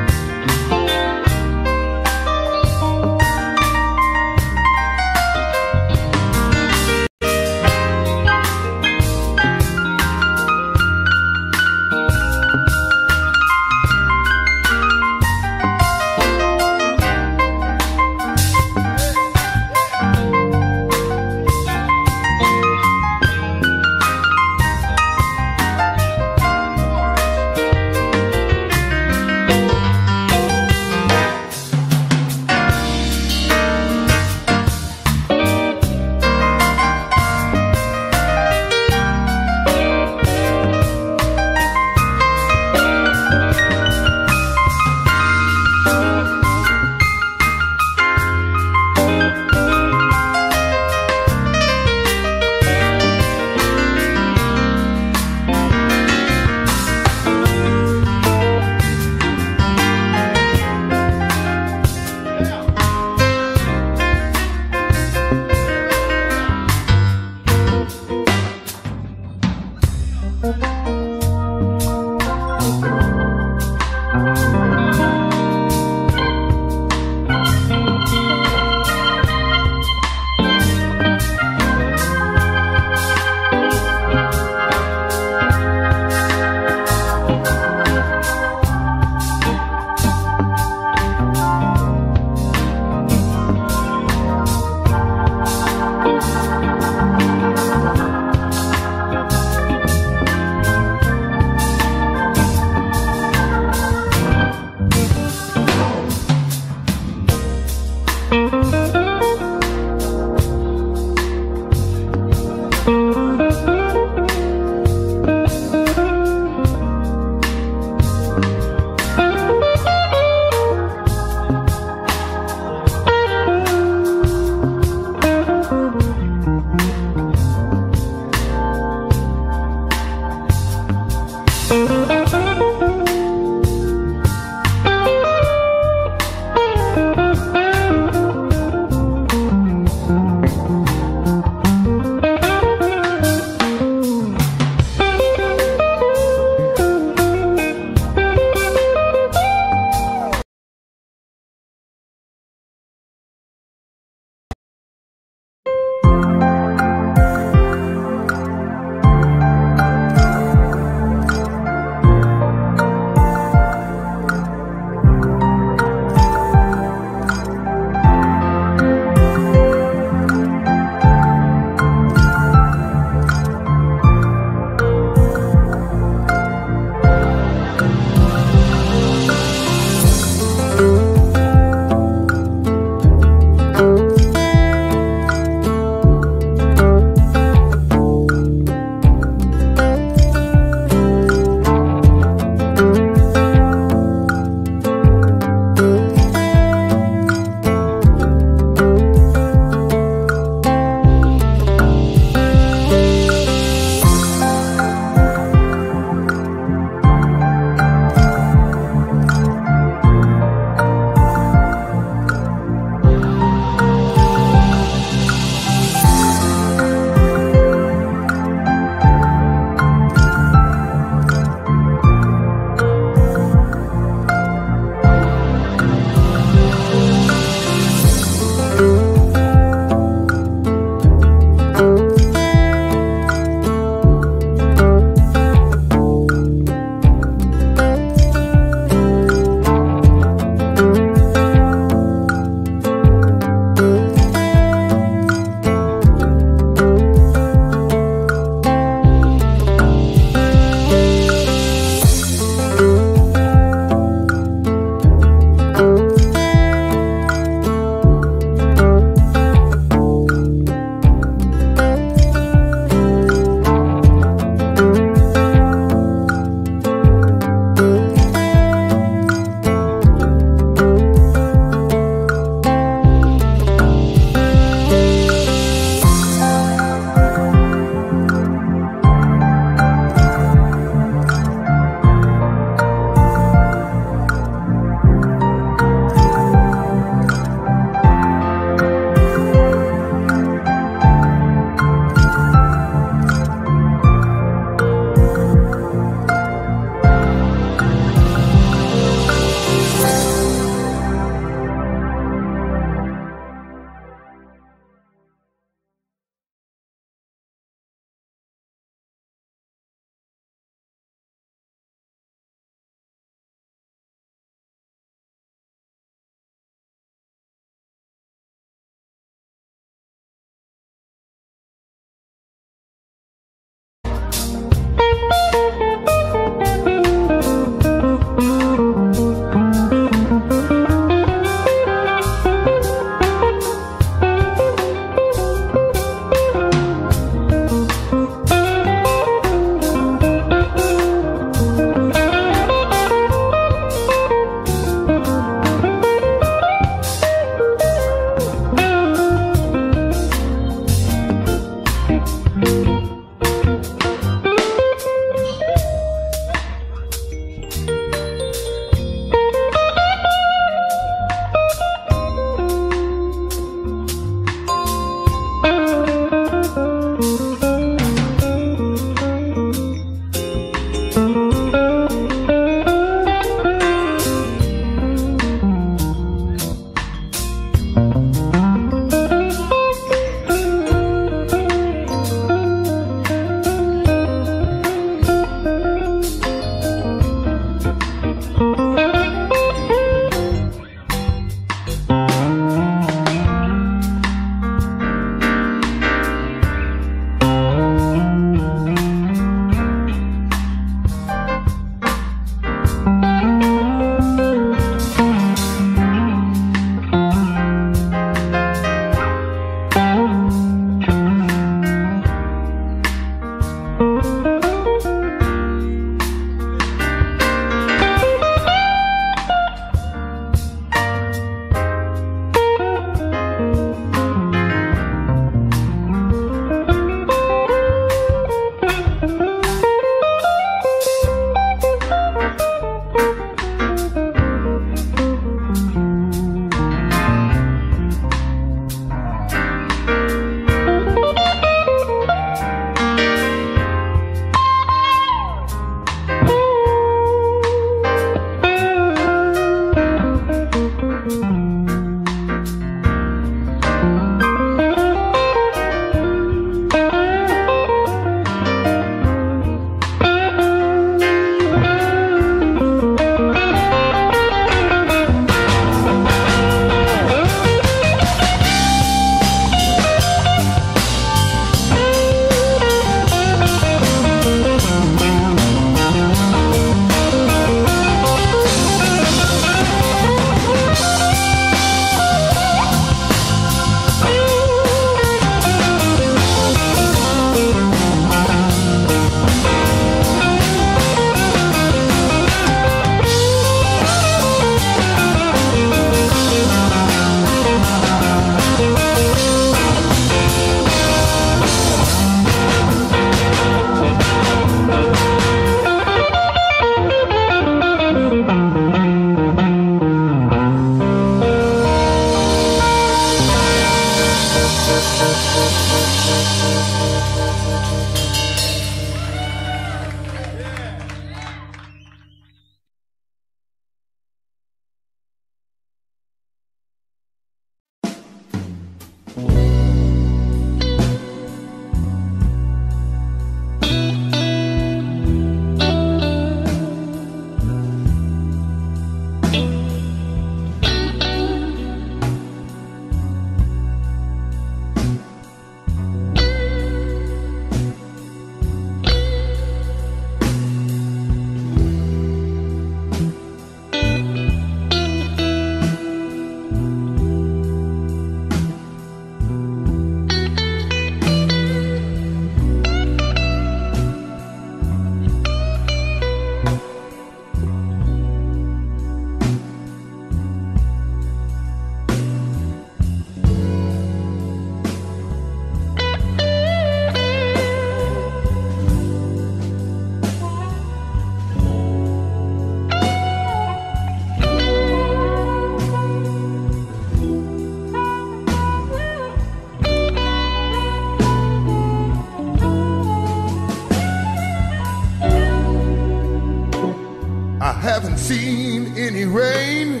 Seen any rain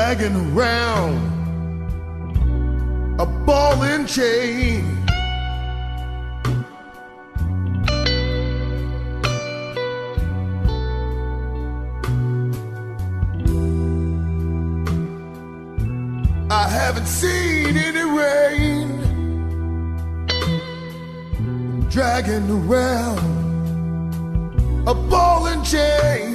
dragging around a ball and chain, I haven't seen any rain dragging around a ball and chain.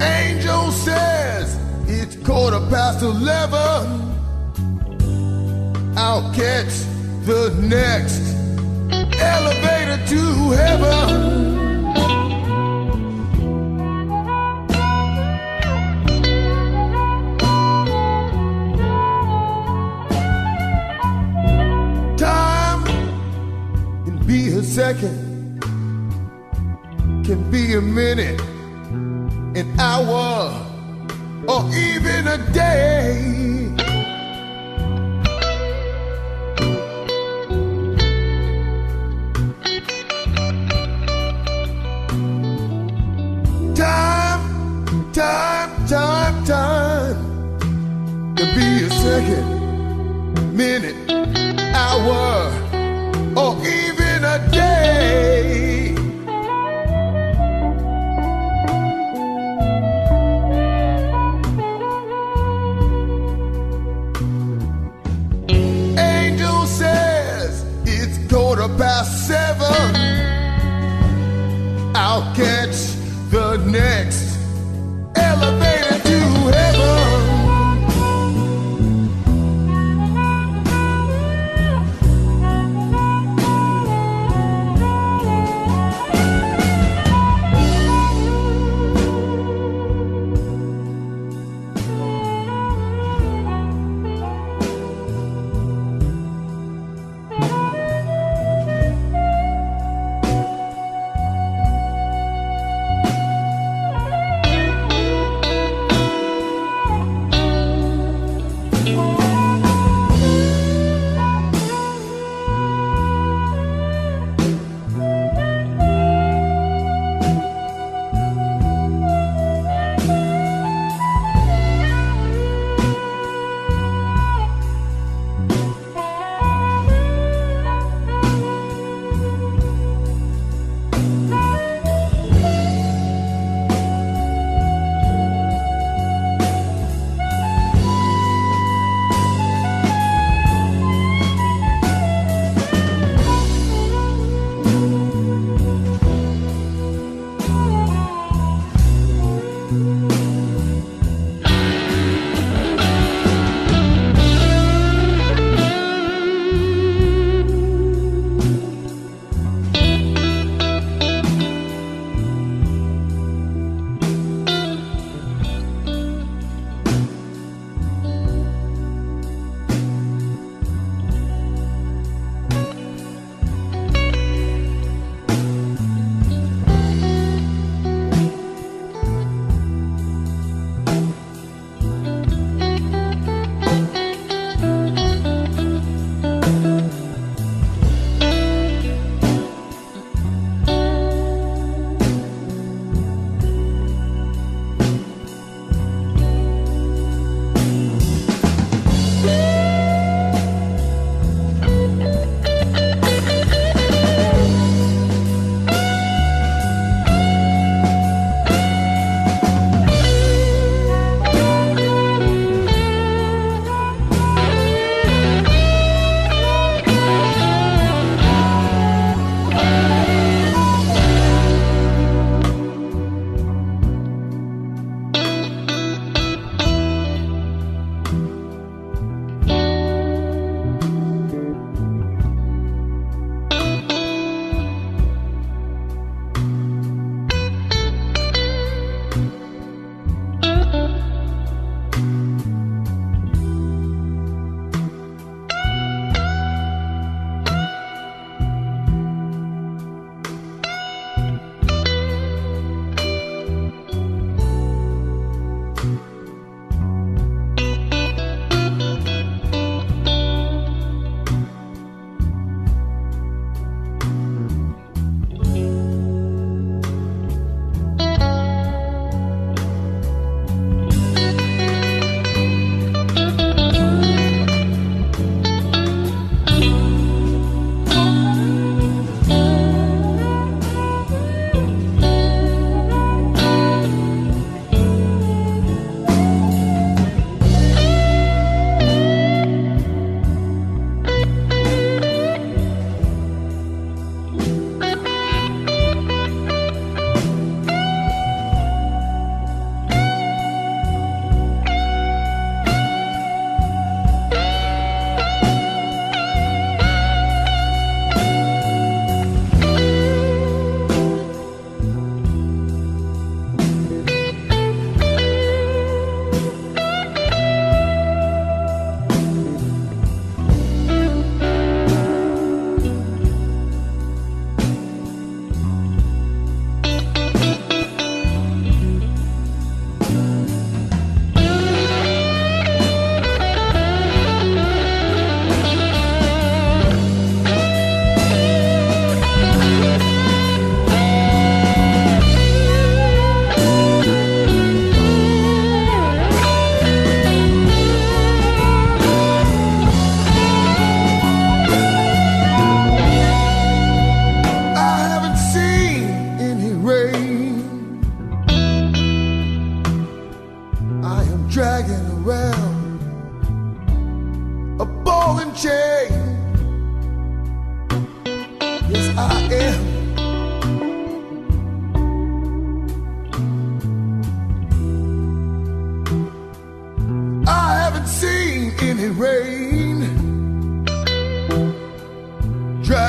Angel says it's quarter past eleven. I'll catch the next elevator to heaven. Second can be a minute, an hour, or even a day. second, minute, hour, or even a day. Angel says it's quarter past seven. I'll catch the next elevator to heaven.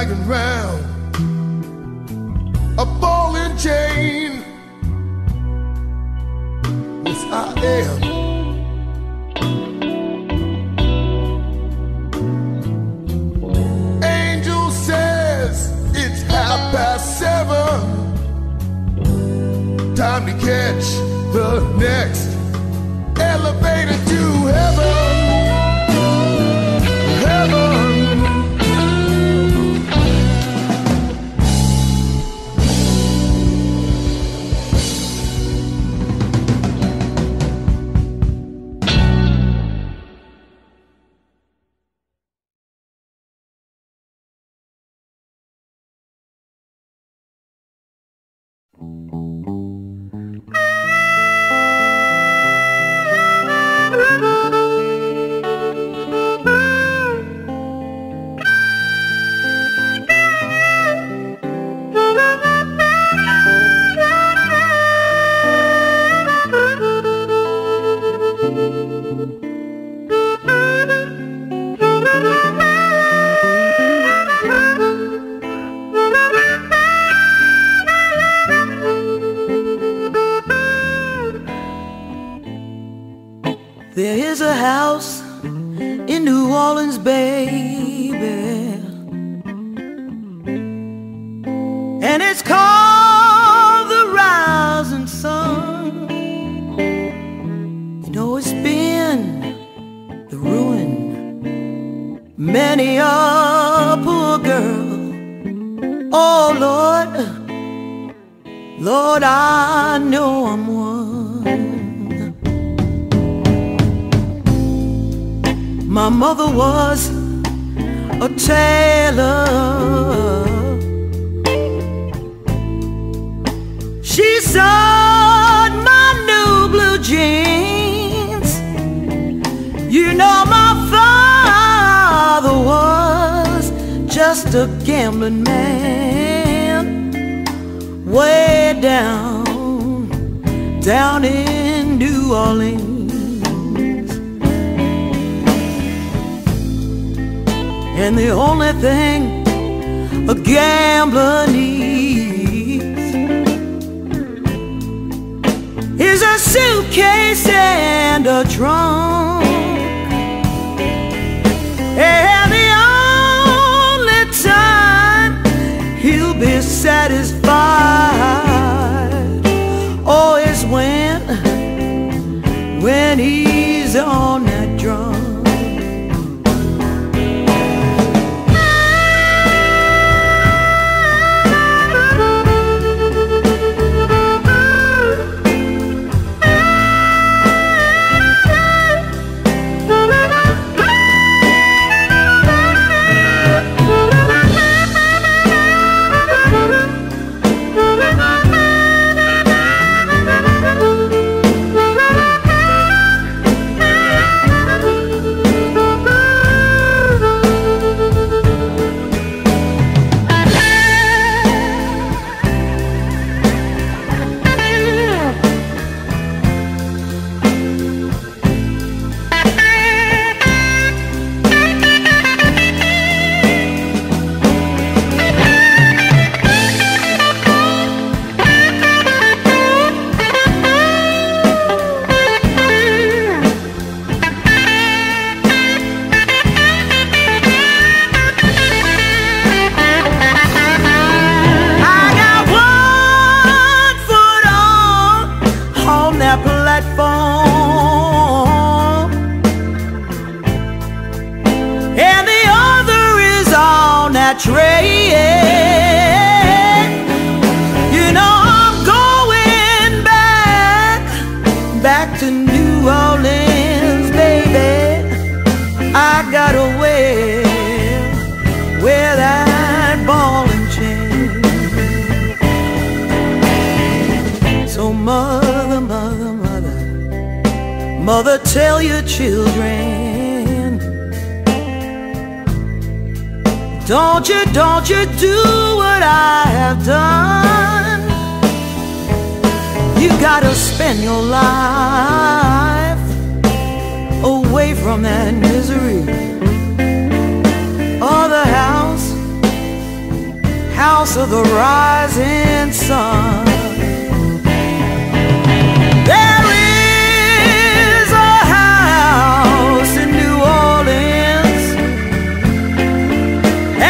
dragging round a ball and chain. Yes, I am. Angel says it's half past seven. Time to catch the next elevator to heaven. house of the rising sun. There is a house in New Orleans,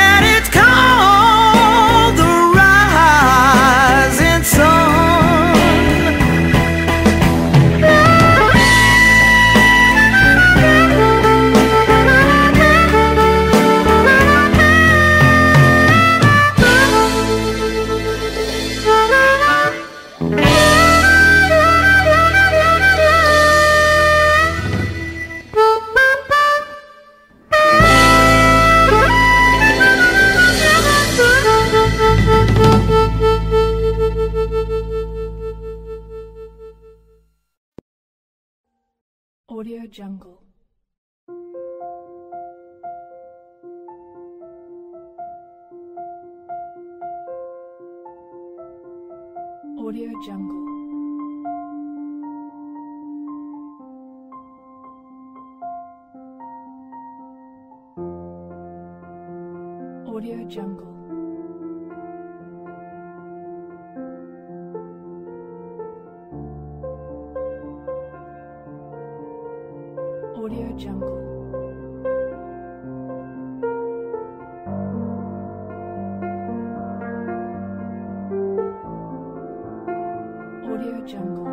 and it's called the Rising Sun. Audio Jungle. Audio Jungle. Audio Jungle. Audio Jungle. Audio Jungle. Audio Jungle. Jungle.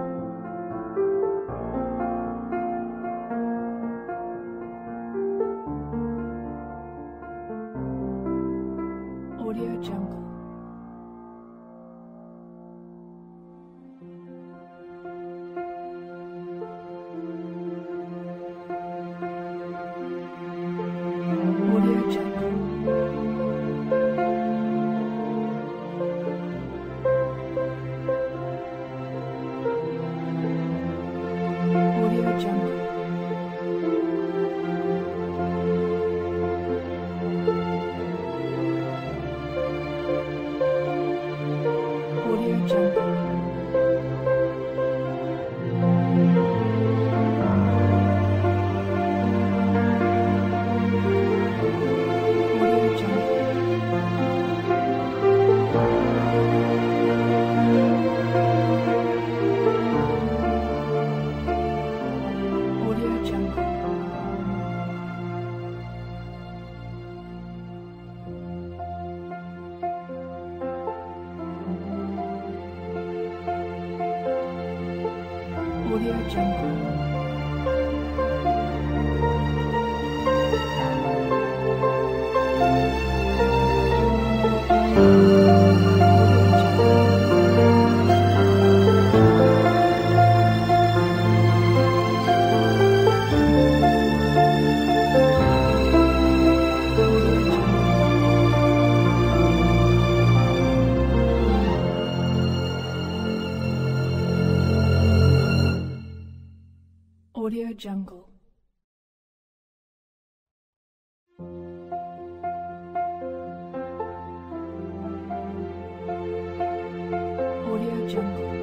Audio Jungle. Audio Jungle. Audio Jungle. Audio Jungle.